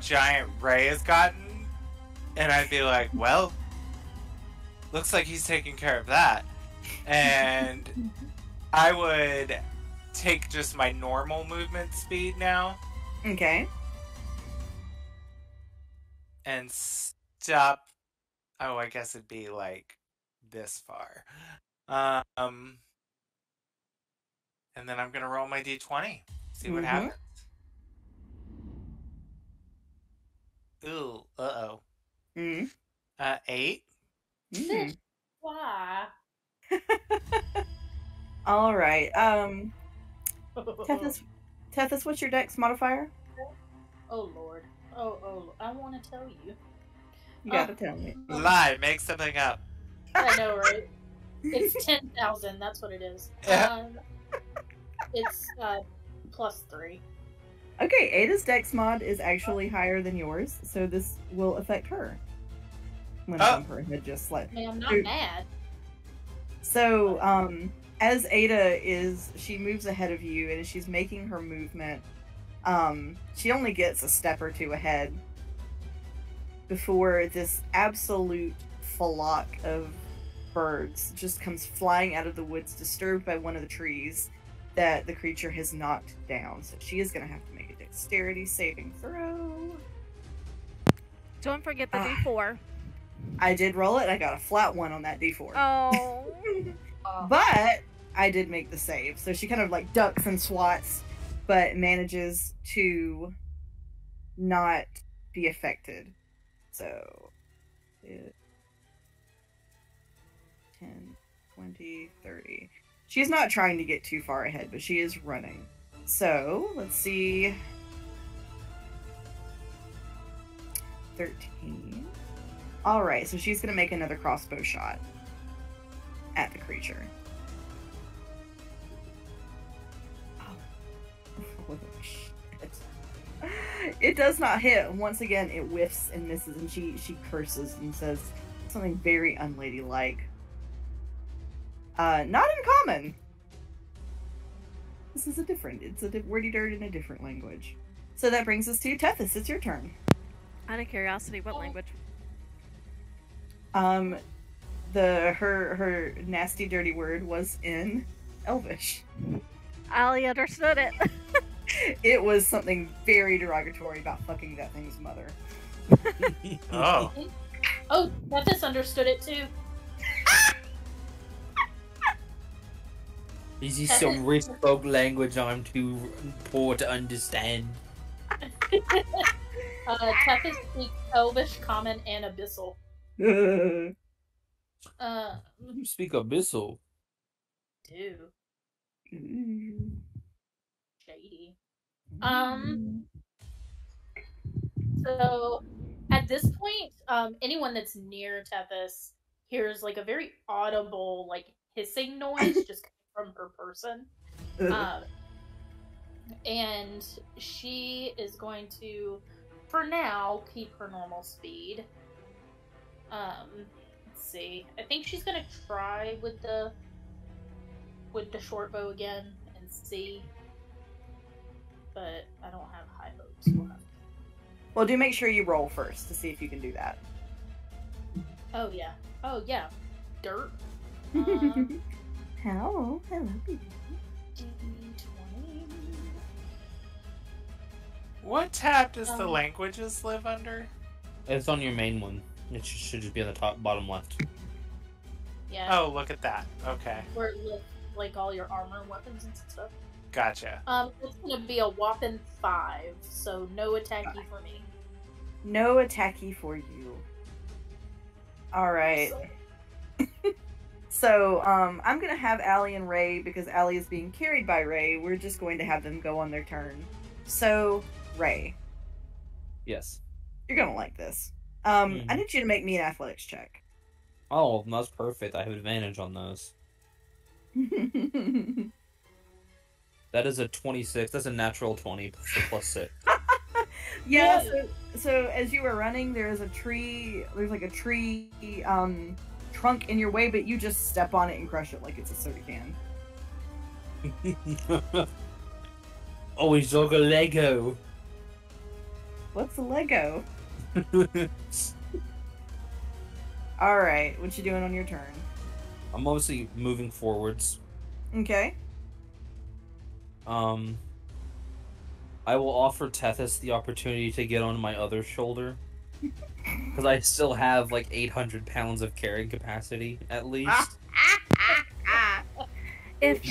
giant Ray has gotten, and I'd be like, well, looks like he's taking care of that. And I would take just my normal movement speed now. Okay. And stop. Oh, I guess it'd be like this far. And then I'm gonna roll my d20. See what happens. Ooh, uh-oh. Mm-hmm. 8. Mm-hmm. Wow. All right. Tethys, what's your dex modifier? Oh, Lord. Oh, I want to tell you. You gotta tell me. Lie, make something up. I know, right? It's 10,000, that's what it is. It's plus 3. Okay, Ada's dex mod is actually higher than yours, so this will affect her. When her head just slipped. Man, I'm not mad. So, as Ada is, she moves ahead of you, and as she's making her movement, she only gets a step or two ahead before this absolute flock of birds just comes flying out of the woods, disturbed by one of the trees that the creature has knocked down. So she is going to have to make a dexterity saving throw. Don't forget the d4. I did roll it. I got a flat 1 on that d4. Oh. But I did make the save. So she kind of like ducks and swats, but manages to not be affected. So, 10, 20, 30. She's not trying to get too far ahead, but she is running. So, let's see. 13. Alright, so she's going to make another crossbow shot at the creature. It does not hit. Once again, it whiffs and misses, and she curses and says something very unladylike. Not uncommon. This is a different. It's a wordy dirt in a different language. So that brings us to Tethys. It's your turn. Out of curiosity, what language? Her nasty, dirty word was in Elvish. Ali understood it. It was something very derogatory about fucking that thing's mother. Oh. Oh, Tethys understood it too. This is some rich folk language I'm too poor to understand. Tethys speaks Elvish, Common, and Abyssal. You speak Abyssal? Do. Shady. So So at this point, anyone that's near Tethys hears like a very audible like hissing noise just from her person. And she is going to, for now, keep her normal speed. Let's see. I think she's gonna try with the short bow again and see. But I don't have high hopes for her. Well, do make sure you roll first to see if you can do that. Oh yeah. Oh yeah. Dirt. Hello. Hello, baby. What tab does the languages live under? It's on your main one. It should just be on the top, bottom left. Yeah. Oh, look at that. Okay. Where it lists, like, all your armor and weapons and stuff. Gotcha. It's gonna be a whopping 5, so no attacky for me. No attacky for you. Alright. So, I'm gonna have Allie and Ray, because Allie is being carried by Ray, we're just going to have them go on their turn. So, Ray. Yes. You're gonna like this. I need you to make me an athletics check. Oh, that's perfect. I have advantage on those. That is a 26. That's a natural 20 plus 6. Yeah, so as you were running, there is a tree. There's like a tree trunk in your way, but you just step on it and crush it like it's a soda can. Always dog a Lego. What's a Lego? Alright, what you doing on your turn? I'm obviously moving forwards. Okay. I will offer Tethys the opportunity to get on my other shoulder. Because I still have like 800 pounds of carrying capacity, at least. If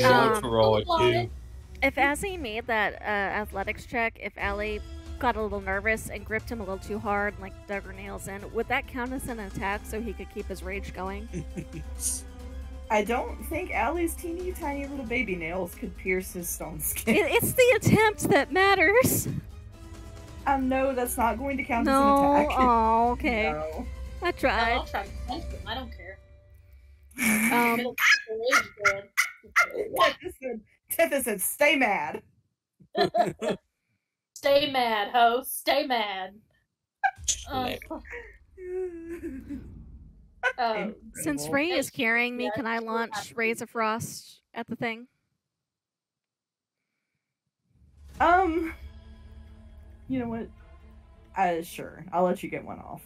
Azzy made that athletics check, if Allie got a little nervous and gripped him a little too hard and like dug her nails in, would that count as an attack so he could keep his rage going? I don't think Allie's teeny tiny little baby nails could pierce his stone skin. It's the attempt that matters. No, that's not going to count as an attack. Oh, okay. No. I tried. No, I'll try to punch him. I don't care. Tethys said, stay mad. Stay mad, ho. Stay mad. Since Ray is carrying me, can I launch Rays of Frost at the thing? You know what? Sure. I'll let you get one off.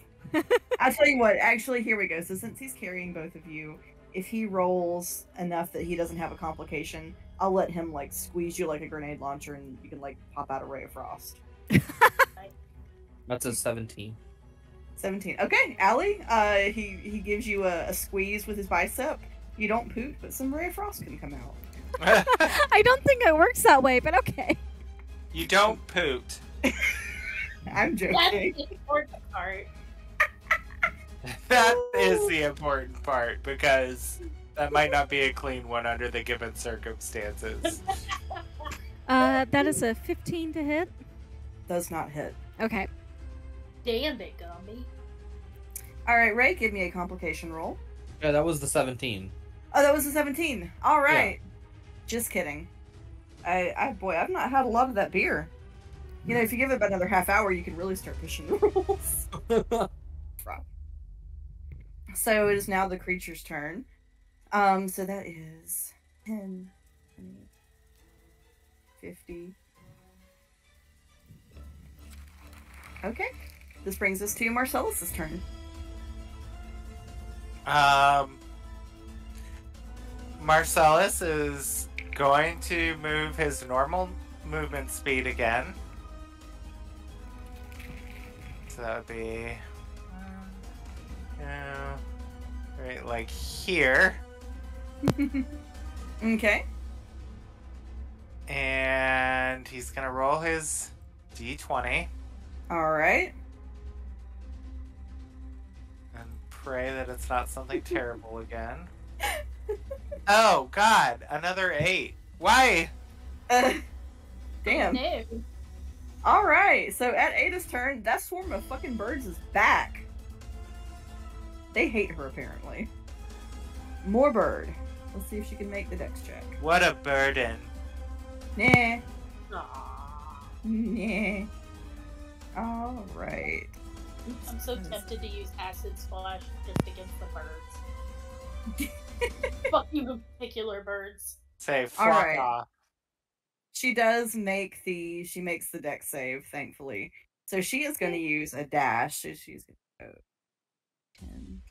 I'll tell you what. Actually, here we go. So since he's carrying both of you, if he rolls enough that he doesn't have a complication, I'll let him, like, squeeze you like a grenade launcher and you can, like, pop out a Ray of Frost. That's a 17. 17. Okay, Allie, he gives you a squeeze with his bicep. You don't poot, but some Ray of Frost can come out. I don't think it works that way, but okay. You don't poot. I'm joking. That's the important part. That is the important part, because... that might not be a clean one under the given circumstances. That is a 15 to hit. Does not hit. Okay. Damn it, Gumby. Alright, Ray, give me a complication roll. Yeah, that was the 17. Oh, that was the 17. Alright. Yeah. Just kidding. Boy, I've not had a lot of that beer. You know, if you give it about another half hour, you can really start pushing the rules. So it is now the creature's turn. So that is 10, 20, 50. Okay. This brings us to Marcellus' turn. Marcellus is going to move his normal movement speed again. So that would be, right, like here. Okay. And he's gonna roll his d20. Alright. And pray that it's not something terrible again. Oh, God. Another 8. Why? Damn. Oh, no. Alright, so at Ada's turn, that swarm of fucking birds is back. They hate her, apparently. More bird. Let's see if she can make the dex check. What a burden. Nah. Aww. Nah. Alright. I'm so tempted to use Acid Splash just against the birds. Fuck you, particular birds. Say, fuck off. She does make the, she makes the dex save, thankfully. So she is going to use a dash. So she's going to go 10.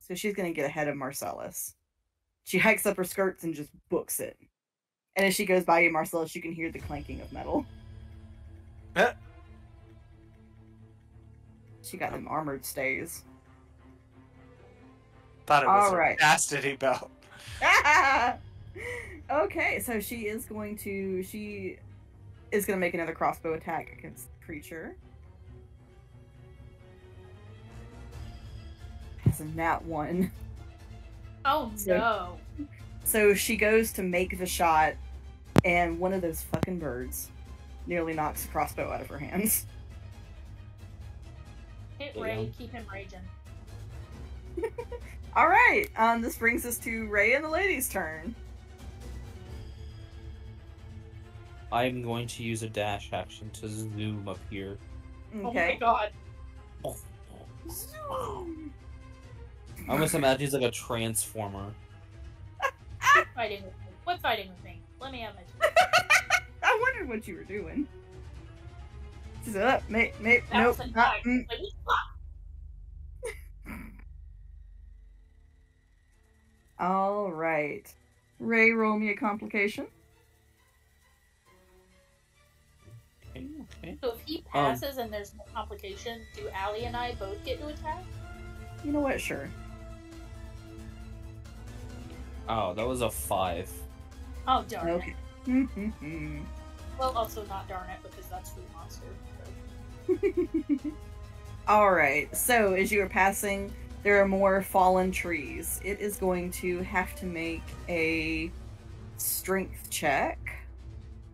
So she's going to get ahead of Marcellus. She hikes up her skirts and just books it. And as she goes by you, Marcellus, you can hear the clanking of metal. She got them armored stays. Thought it was a chastity belt. Okay, so she is going to make another crossbow attack against the creature. That's a nat one. Oh no. So she goes to make the shot, and one of those fucking birds nearly knocks the crossbow out of her hands. Hit Ray, keep him raging. Alright, this brings us to Ray and the lady's turn. I'm going to use a dash action to zoom up here. Okay. Oh my god. Oh. Zoom! I almost imagine he's like a transformer. Quit fighting with me. Quit fighting with me. Let me have my turn. I wondered what you were doing. She's like, nope. Alright. Ray, roll me a complication. Okay. So if he passes and there's no complication, do Allie and I both get to attack? You know what? Sure. Oh, that was a 5. Oh, darn it. Mm-hmm. Well, also not darn it, because that's the monster. Alright, so as you are passing, there are more fallen trees. It is going to have to make a strength check.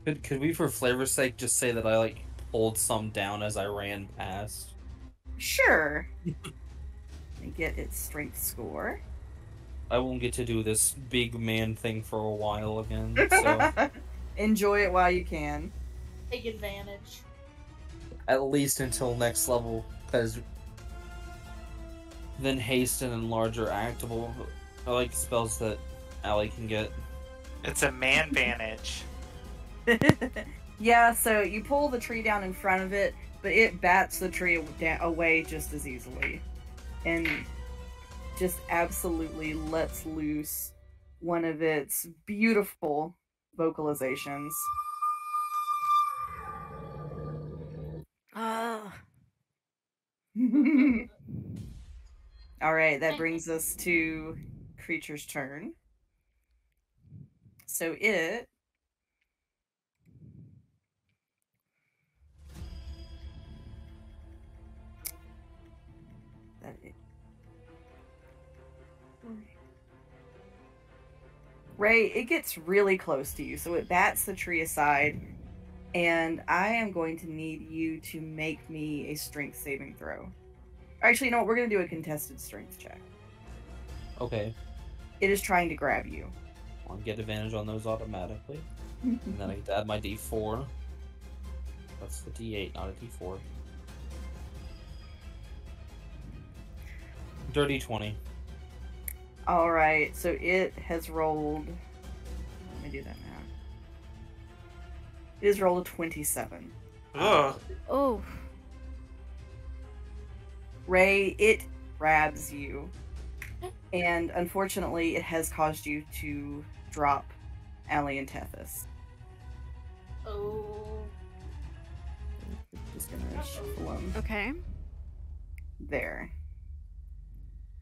Could we, for flavor's sake, just say that I, like, pulled some down as I ran past? Sure. Let me get its strength score. I won't get to do this big man thing for a while again, so... Enjoy it while you can. Take advantage. At least until next level, because then haste and larger actable. I like spells that Allie can get. It's a man vantage. Yeah, so you pull the tree down in front of it, but it bats the tree away just as easily. And just absolutely lets loose one of its beautiful vocalizations. Alright, that brings us to creature's turn. So it... Ray, it gets really close to you, so it bats the tree aside, and I am going to need you to make me a strength saving throw. Actually, you know what? We're going to do a contested strength check. Okay. It is trying to grab you. I'll get advantage on those automatically, and then I get to add my d4. That's the d8, not a d4. Dirty 20. Alright, so it has rolled... Let me do that now. It has rolled a 27. Ugh. Oh. Ray, it grabs you. And unfortunately, it has caused you to drop Allie and Tethys. Oh. Just gonna shuffle them. Okay. There.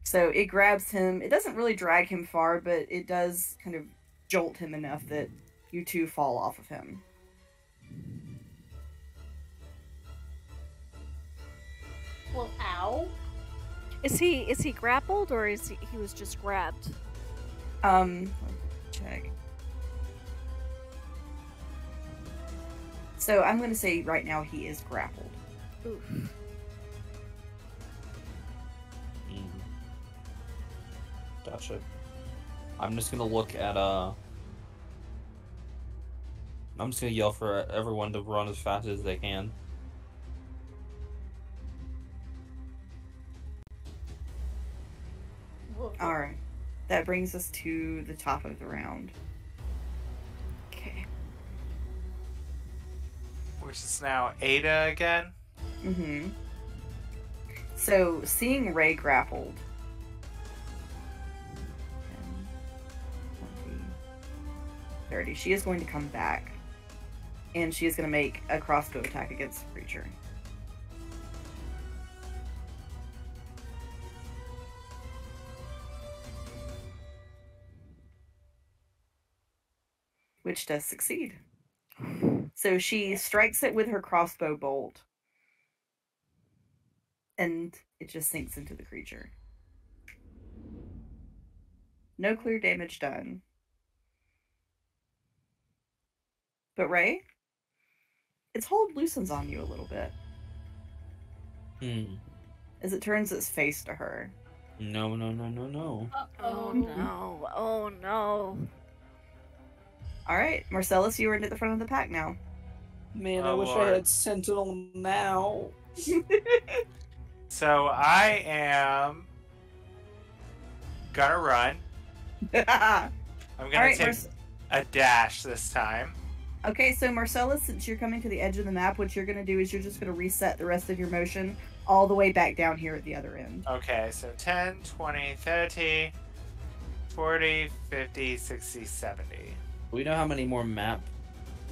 So it grabs him. It doesn't really drag him far, but it does kind of jolt him enough that you two fall off of him. Well, ow. Is he grappled, or is he was just grabbed? Let me check. So I'm going to say right now he is grappled. Oof. Gotcha. I'm just going to look at, I'm just going to yell for everyone to run as fast as they can. Alright. That brings us to the top of the round. Okay. Which is now Ada again? Mm-hmm. So, seeing Ray grappled... She is going to come back, and she is going to make a crossbow attack against the creature. Which does succeed. So she strikes it with her crossbow bolt, and it just sinks into the creature. No clear damage done. But Ray, its hold loosens on you a little bit. Hmm. As it turns its face to her. No, no, no, no, no. Oh, no. Oh, no. All right, Marcellus, you are at the front of the pack now. Man, oh, I wish Lord. I had Sentinel now. So I am gonna run. I'm gonna take a dash this time. Okay, so Marcellus, since you're coming to the edge of the map, what you're going to do is you're just going to reset the rest of your motion all the way back down here at the other end. Okay, so 10, 20, 30, 40, 50, 60, 70. We know how many more map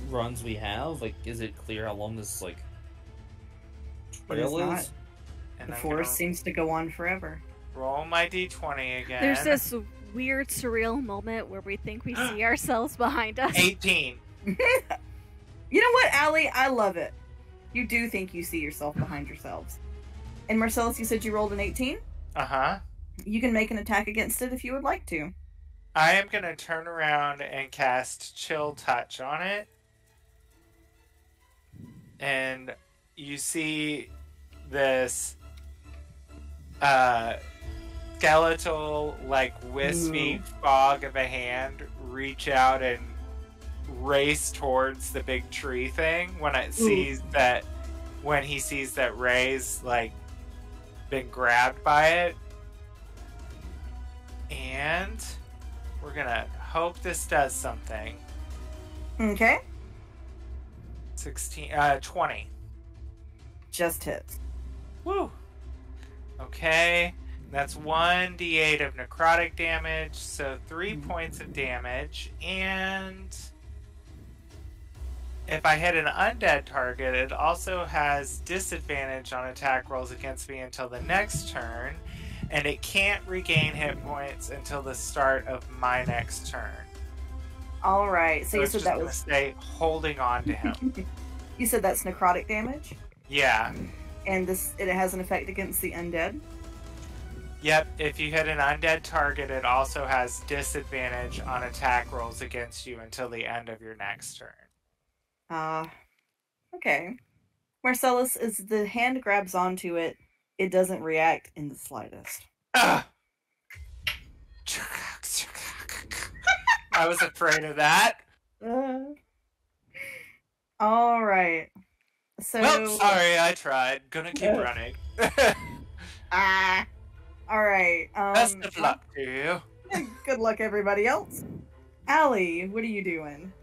runs we have? Like, is it clear how long this, like, trail is? The forest seems to go on forever. Roll my d20 again. There's this weird, surreal moment where we think we see ourselves behind us. 18. You know what, Allie? I love it. You do think you see yourself behind yourselves. And Marcellus, you said you rolled an 18? Uh-huh. You can make an attack against it if you would like to. I am going to turn around and cast Chill Touch on it. And you see this skeletal, like, wispy fog of a hand reach out and race towards the big tree thing when it sees that, when he sees that Ray's like been grabbed by it. And we're gonna hope this does something. Okay. 20. Just hits. Woo. Okay. That's 1d8 of necrotic damage, so 3 points of damage, and if I hit an undead target, it also has disadvantage on attack rolls against me until the next turn, and it can't regain hit points until the start of my next turn. All right. So you said that was... stay holding on to him. You said that's necrotic damage? Yeah. And this it has an effect against the undead? Yep. If you hit an undead target, it also has disadvantage on attack rolls against you until the end of your next turn. Okay. Marcellus, as the hand grabs onto it, it doesn't react in the slightest. I was afraid of that. All right. So. Well, sorry, I tried. Gonna keep running. All right. Best of luck to you. Good luck, everybody else. Allie, what are you doing?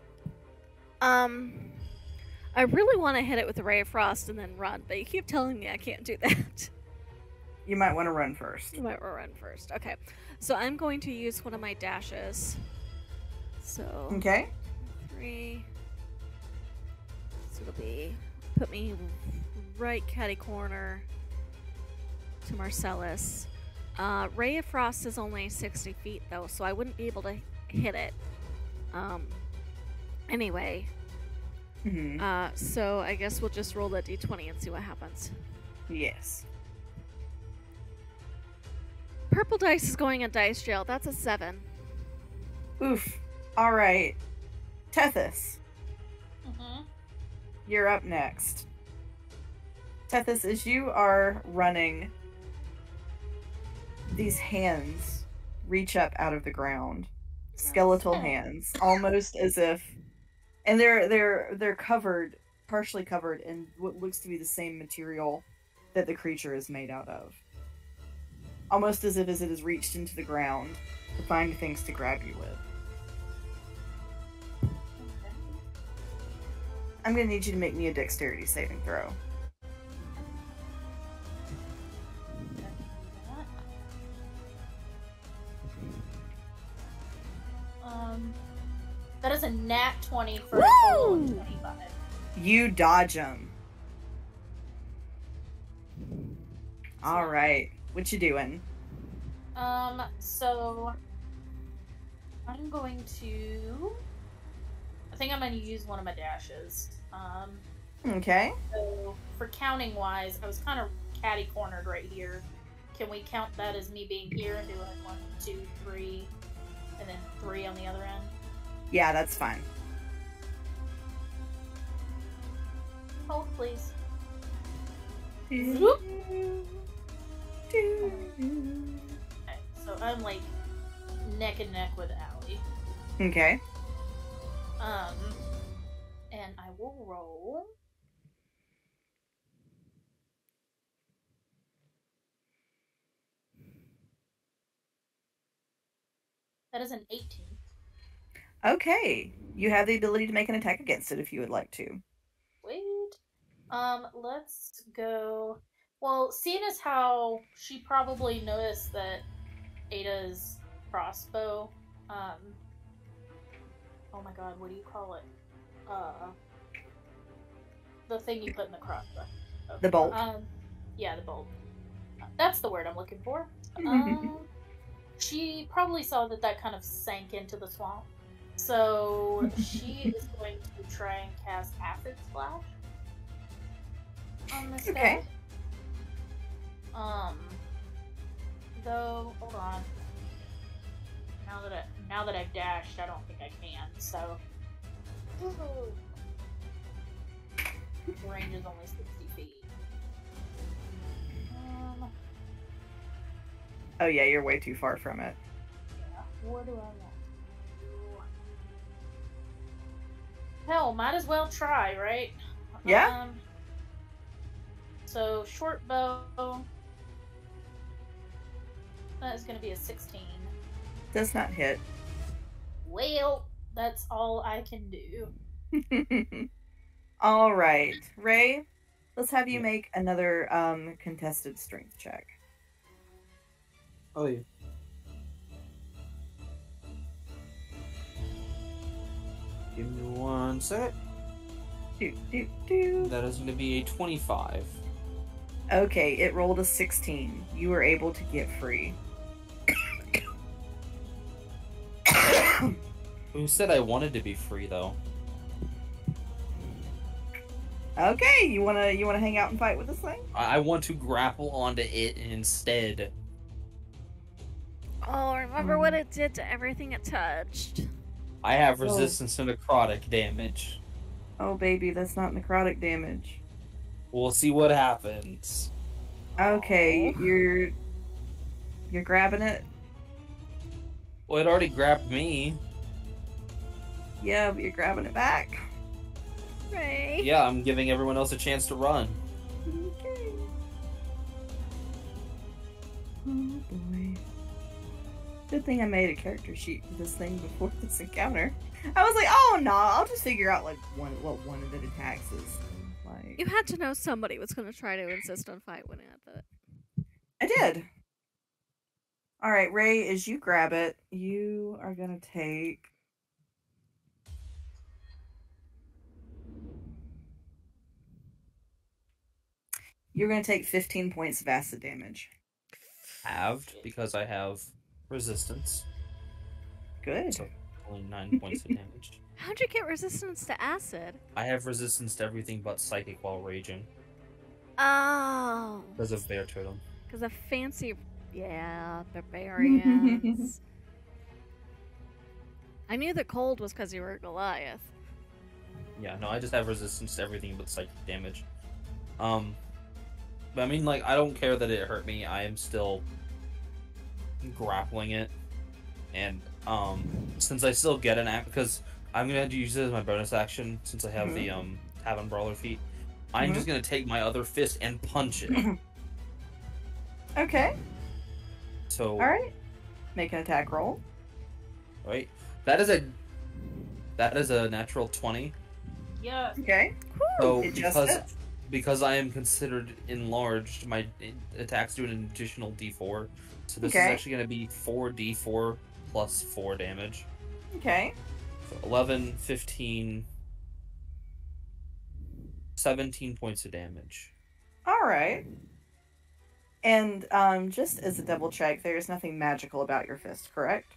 I really want to hit it with a Ray of Frost and then run, but you keep telling me I can't do that. You might want to run first. You might want to run first. Okay. So I'm going to use one of my dashes. So... Okay. 3. So it'll be... Put me right catty corner to Marcellus. Ray of Frost is only 60 feet, though, so I wouldn't be able to hit it. Anyway, so I guess we'll just roll that d20 and see what happens. Yes. Purple dice is going on dice jail. That's a 7. Oof. All right. Tethys. you're up next. Tethys, as you are running, these hands reach up out of the ground. Skeletal hands, almost as if, and they're covered, partially covered in what looks to be the same material that the creature is made out of. Almost as if it has reached into the ground to find things to grab you with. I'm going to need you to make me a dexterity saving throw. That is a nat 20 for a total of 25. You dodge them. All right. What you doing? So I'm going to, I think I'm going to use one of my dashes. Okay. So for counting wise, I was kind of catty-cornered right here. Can we count that as me being here and doing 1, 2, 3, and then 3 on the other end? Yeah, that's fine. Hold, please. Whoop. Okay, so I'm like neck and neck with Allie. Okay. And I will roll. That is an 18. Okay, you have the ability to make an attack against it if you would like to. Wait. Let's go. Well, seeing as how she probably noticed that Ada's crossbow, oh my god, what do you call it? The thing you put in the crossbow. Okay. The bolt. Yeah, the bolt. That's the word I'm looking for. She probably saw that that kind of sank into the swamp. So she is going to try and cast Acid Splash on this guy. Okay. Though, hold on. Now that I've dashed, I don't think I can. So range is only 60 feet. Oh yeah, you're way too far from it. Yeah. What do I want? Hell, might as well try, right? Yeah. So short bow. That is going to be a 16. Does not hit. Well, that's all I can do. All right, Ray. Let's have you make another contested strength check. Oh yeah. Give me one second. That is going to be a 25. Okay, it rolled a 16. You were able to get free. Who said I wanted to be free, though? Okay, you wanna hang out and fight with this thing? I want to grapple onto it instead. Oh, remember what it did to everything it touched. I have resistance to necrotic damage. Oh, baby, that's not necrotic damage. We'll see what happens. Okay, you're grabbing it? Well, it already grabbed me. Yeah, but you're grabbing it back. Right. Yeah, I'm giving everyone else a chance to run. Okay. Oh, boy. Good thing I made a character sheet for this thing before this encounter. I was like, oh no, I'll just figure out like what one of it attacks is. Like, you had to know somebody was going to try to insist on fight winning at that. I did. All right, Ray, as you grab it, you are going to take 15 points of acid damage. Halved because I have resistance. Good. So only 9 points of damage. How'd you get resistance to acid? I have resistance to everything but psychic while raging. Oh. Because of bear totem. Because of fancy, yeah, barbarians. I knew the cold was because you were Goliath. yeah, no, I just have resistance to everything but psychic damage. But I mean, like, I don't care that it hurt me. I am still grappling it. And, since I still get an act, because I'm going to use it as my bonus action, since I have the, Tavern Brawler feat, I'm just going to take my other fist and punch it. Okay. So. Alright. Make an attack roll. Right. That is a natural 20. Yeah. Okay. So, because I am considered enlarged, my attacks do an additional d4. So this is actually going to be 4d4 plus 4 damage. Okay. So 11, 15, 17 points of damage. Alright. And just as a double check, there's nothing magical about your fist, correct?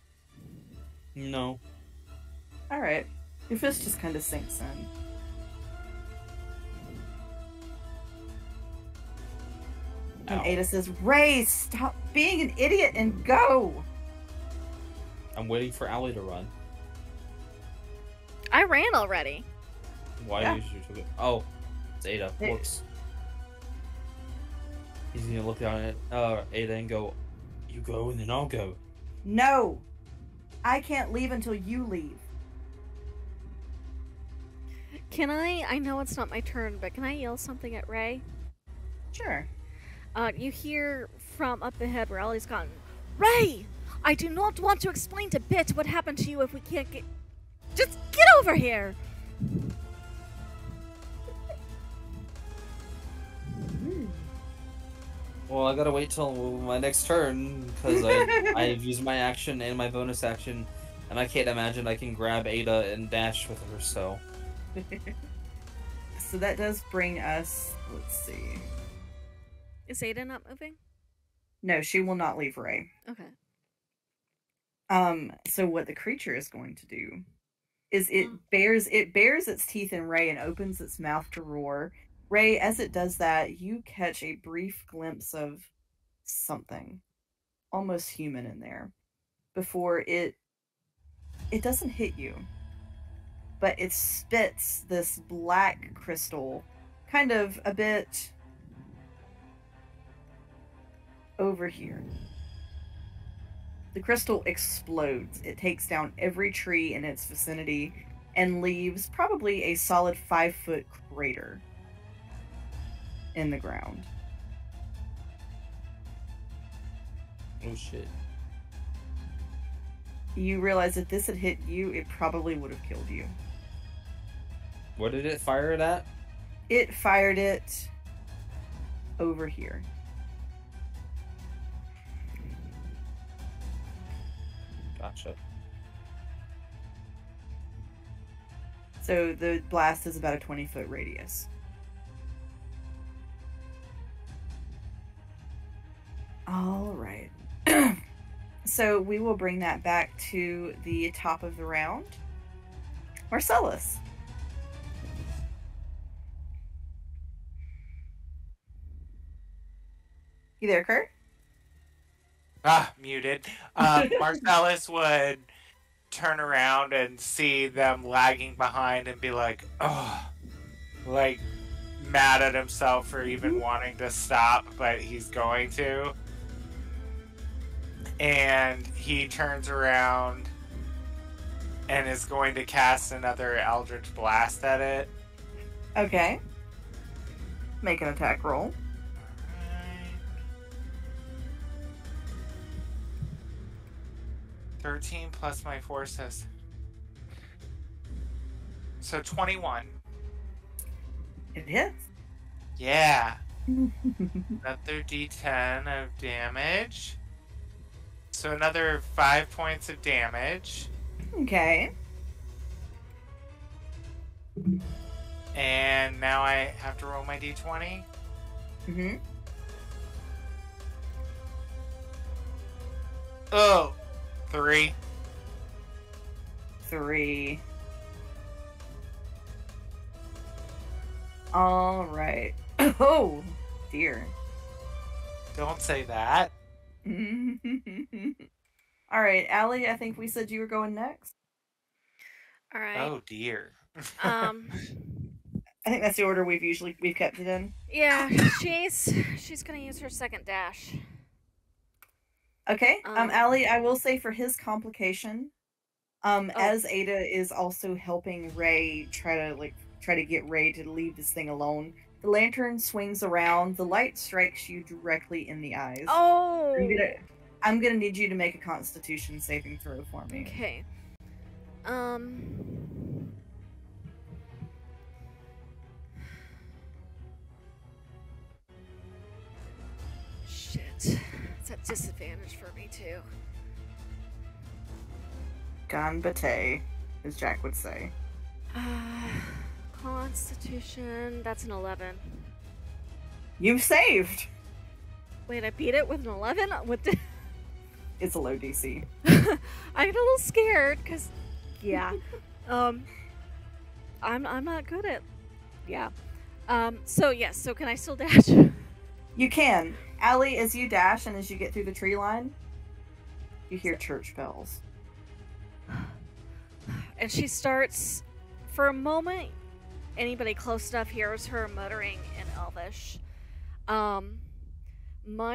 No. Alright. Your fist just kind of sinks in. And Ada says, Ray, stop being an idiot and go! I'm waiting for Allie to run. I ran already. Why did you do it? Oh, it's Ada. Whoops. He's gonna look down at Ada and go, you go and then I'll go. No! I can't leave until you leave. Can I know it's not my turn, but can I yell something at Ray? Sure. You hear from up ahead where Ellie's gone, Ray! I do not want to explain to Bitch what happened to you if we can't get... Just get over here! Well, I gotta wait till my next turn, because I've used my action and my bonus action, and I can't imagine I can grab Ada and dash with her, so... So that does bring us... Let's see... Is Ada not moving? No, she will not leave Ray. Okay. So what the creature is going to do is it bares its teeth in Ray and opens its mouth to roar. Ray, as it does that, you catch a brief glimpse of something almost human in there before it doesn't hit you, but it spits this black crystal, kind of a bit over here. The crystal explodes. It takes down every tree in its vicinity and leaves probably a solid 5-foot crater in the ground. Oh shit. You realize that this had hit you, it probably would have killed you. What did it fire it at? It fired it over here. Gotcha. So the blast is about a 20-foot radius. All right. So we will bring that back to the top of the round. Marcellus. You there, Kurt? Ah, muted. Marcellus would turn around and see them lagging behind and be like, oh, like mad at himself for even wanting to stop, but he's going to. And he turns around and is going to cast another Eldritch Blast at it. Okay. Make an attack roll. Alright. 13 plus my forces. So 21. It hits? Yeah. Another d10 of damage. So another 5 points of damage. Okay. And now I have to roll my d20. Mm-hmm. Oh! 3. 3. All right. Oh, dear. Don't say that. All right, Allie, I think we said you were going next. All right. Oh, dear. I think that's the order we've kept it in. Yeah, she's gonna use her second dash. Okay. Allie, I will say for his complication, as Ada is also helping Ray try to get Ray to leave this thing alone, the lantern swings around, the light strikes you directly in the eyes. Oh. I'm gonna need you to make a Constitution saving throw for me. Okay. Shit. It's at disadvantage for me too. Ganbate, as Jack would say. Constitution, that's an 11. You've saved! Wait, I beat it with an 11? It's a low DC. I get a little scared, because, yeah. I'm not good at... Yeah. So, yes, so can I still dash? You can. Allie, as you dash and as you get through the tree line, you hear church bells. And she starts, for a moment, anybody close enough hears her muttering in Elvish. My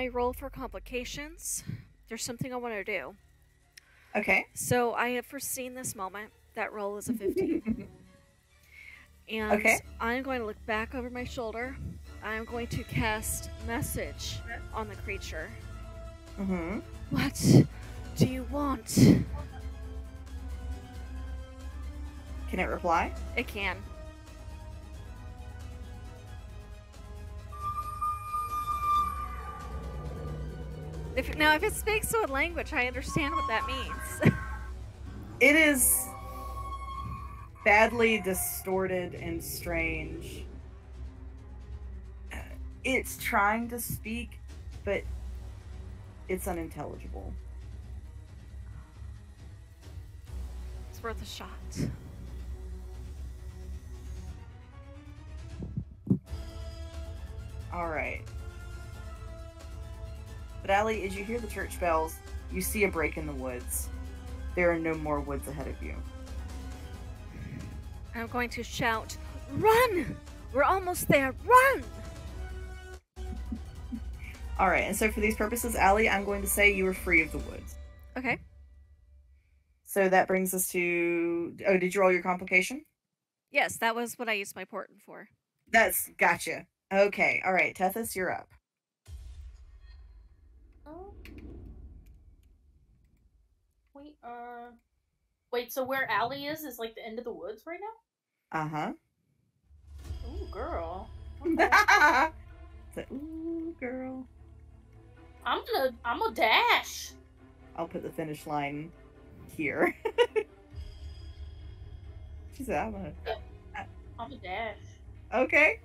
roll for complications, there's something I want to do. Okay. So I have foreseen this moment. That roll is a 15. And okay. I'm going to look back over my shoulder. I'm going to cast message on the creature. Mm-hmm. What do you want? Can it reply? It can. If it speaks to a language, I understand what that means. It is badly distorted and strange. It's trying to speak, but it's unintelligible. It's worth a shot. All right. But Allie, as you hear the church bells, you see a break in the woods. There are no more woods ahead of you. I'm going to shout, "Run! We're almost there! Run!" All right, and so for these purposes, Allie, I'm going to say you were free of the woods. Okay. So that brings us to... Oh, did you roll your complication? Yes, that was what I used my portent for. That's... Gotcha. Okay, all right, Tethys, you're up. Wait, so where Allie is like the end of the woods right now? Uh-huh. Ooh, girl. Okay. Ooh, girl. I'm gonna dash. I'll put the finish line here. She said, I'm a dash. Okay.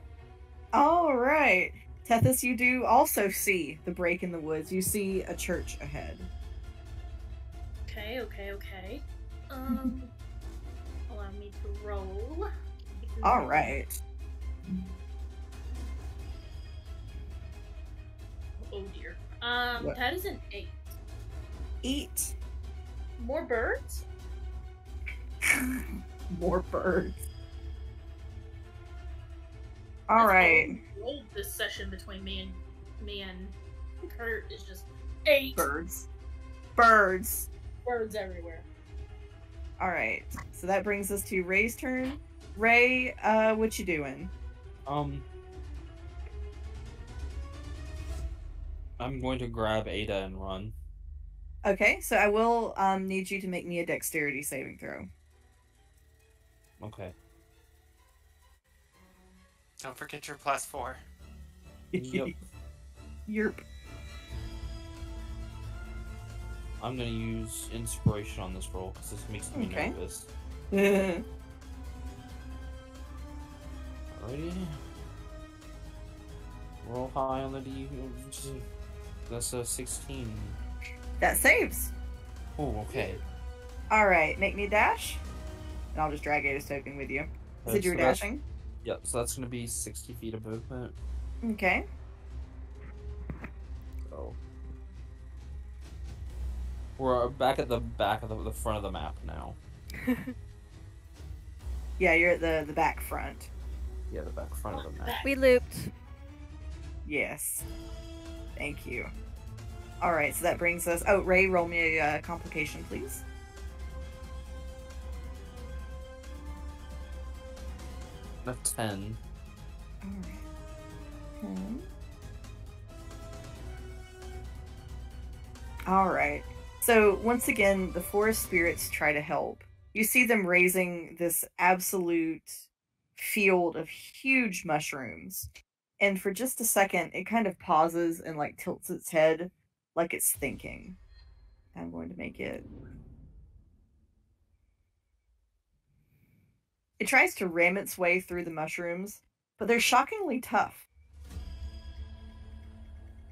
All right. Tethys, you do also see the break in the woods. You see a church ahead. Okay. Allow me to roll. Alright. Oh dear. What? That is an 8. Eat. More birds? More birds. Alright. This session between me and Kurt is just 8. Birds. Birds everywhere. All right, so that brings us to Ray's turn. Ray, what you doing? I'm going to grab Ada and run. Okay, so I will need you to make me a dexterity saving throw. Okay. Don't forget your +4. Yep. Yerp. I'm going to use inspiration on this roll because this makes me nervous. Alrighty. Roll high on the D. That's a 16. That saves. Oh, okay. Alright, make me a dash. And I'll just drag Ada's token with you. Okay, so you were dashing? Yep, so that's going to be 60 feet of movement. Okay. So... We're back at the front of the map now. Yeah, you're at the back front. Yeah, the back front of the map. We looped. Yes. Thank you. Alright, so that brings us... Oh, Ray, roll me a complication, please. A 10. Alright. 10. Alright. So, once again, the forest spirits try to help. You see them raising this absolute field of huge mushrooms. And for just a second, it kind of pauses and, like, tilts its head like it's thinking. I'm going to make it... It tries to ram its way through the mushrooms, but they're shockingly tough.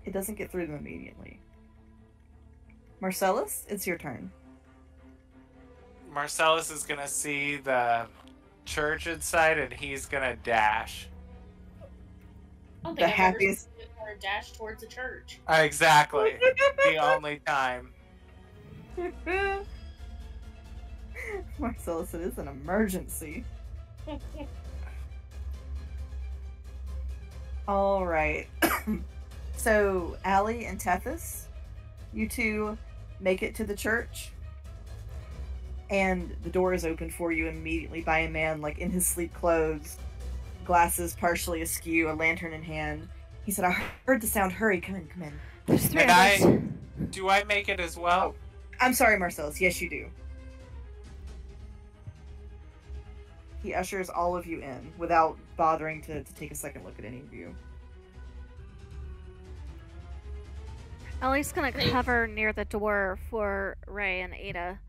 It doesn't get through them immediately. Marcellus, it's your turn. Marcellus is going to see the church inside, and he's going to dash. I don't think I've happiest ever dash towards the church. Exactly. The only time. Marcellus, it is an emergency. All right. So, Allie and Tethys, you two make it to the church, and the door is opened for you immediately by a man, like, in his sleep clothes. Glasses partially askew, a lantern in hand. He said, I heard the sound. Hurry, come in, come in. There's three of us. Do I make it as well? Oh, I'm sorry, Marcellus. Yes, you do. He ushers all of you in without bothering to take a second look at any of you. Ellie's going to cover near the door for Ray and Ada.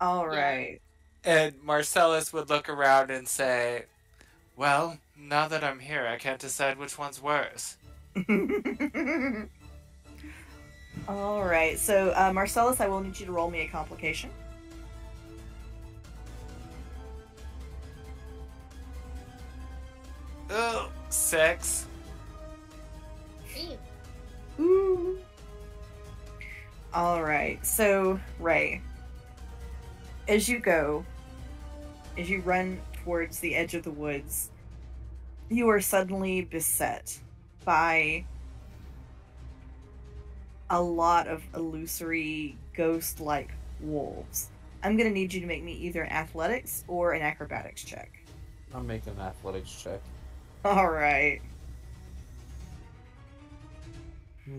All right. And Marcellus would look around and say, well, now that I'm here, I can't decide which one's worse. All right. So, Marcellus, I will need you to roll me a complication. Oh, 6. Ooh. All right. So, Ray, as you run towards the edge of the woods, you are suddenly beset by a lot of illusory, ghost-like wolves. I'm going to need you to make me either an athletics or an acrobatics check. I'll make an athletics check. All right.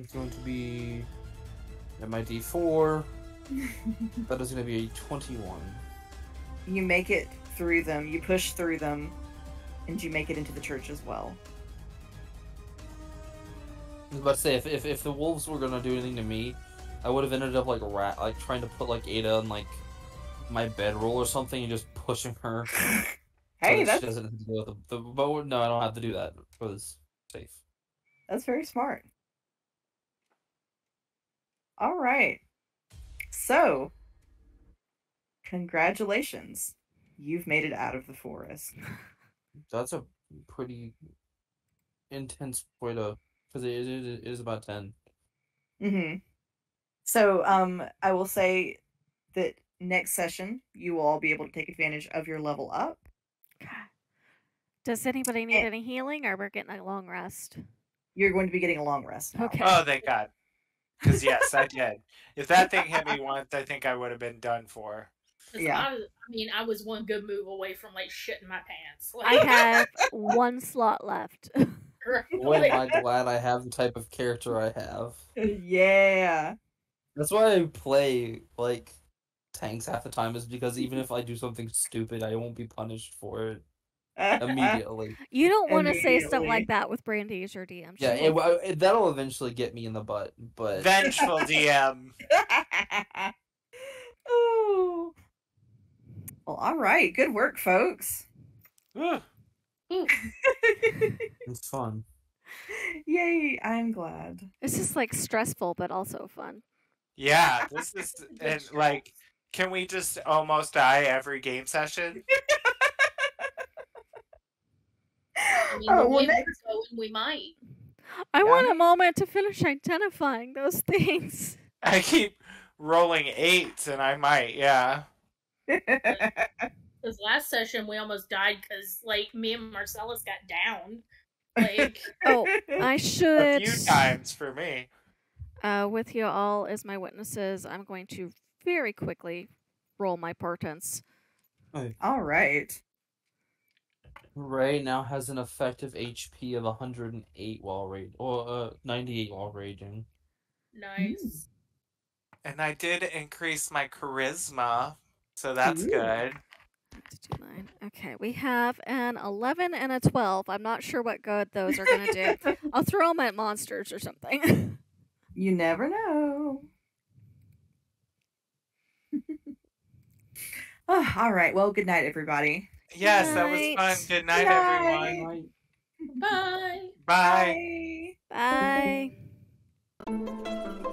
It's going to be my D4. That is going to be a 21. You make it through them. You push through them, and you make it into the church as well. Let's say if the wolves were going to do anything to me, I would have ended up like trying to put like Ada in like my bedroll or something and just pushing her. Hey, so that she doesn't have to deal with the boat. No, I don't have to do that. It was safe. That's very smart. All right. So, congratulations. You've made it out of the forest. That's a pretty intense way to... Because it is about 10. Mm-hmm. So, I will say that next session, you will all be able to take advantage of your level up. Does anybody need any healing, or we're getting a long rest? You're going to be getting a long rest now. Okay. Oh, thank God. Because, yes, I did. If that thing hit me once, I think I would have been done for. Yeah. I was one good move away from, like, shitting my pants. Like... I have one slot left. Boy, am I glad I have the type of character I have. Yeah. That's why I play, like, tanks half the time, is because even if I do something stupid, I won't be punished for it. Immediately. You don't want to say stuff like that with Brandy as your DM. Yeah, that'll eventually get me in the butt, but... Vengeful DM! Ooh. Well, alright. Good work, folks. It's fun. Yay, I'm glad. This is, like, stressful, but also fun. Yeah, this is... and, like, can we just almost die every game session? I mean, we might. I want a moment to finish identifying those things. I keep rolling 8s, and I might, yeah. Because last session we almost died because, like, me and Marcellus got downed. Like, oh, I should. A few times for me. With you all as my witnesses, I'm going to very quickly roll my portents. All right. Ray now has an effective HP of 108 while raging, or 98 while raging. Nice. And I did increase my charisma, so that's good. Okay, we have an 11 and a 12. I'm not sure what good those are going to do. I'll throw them at monsters or something. You never know. Oh, all right. Well, good night, everybody. Yes, that was fun. Good night, everyone. Bye. Bye. Bye. Bye.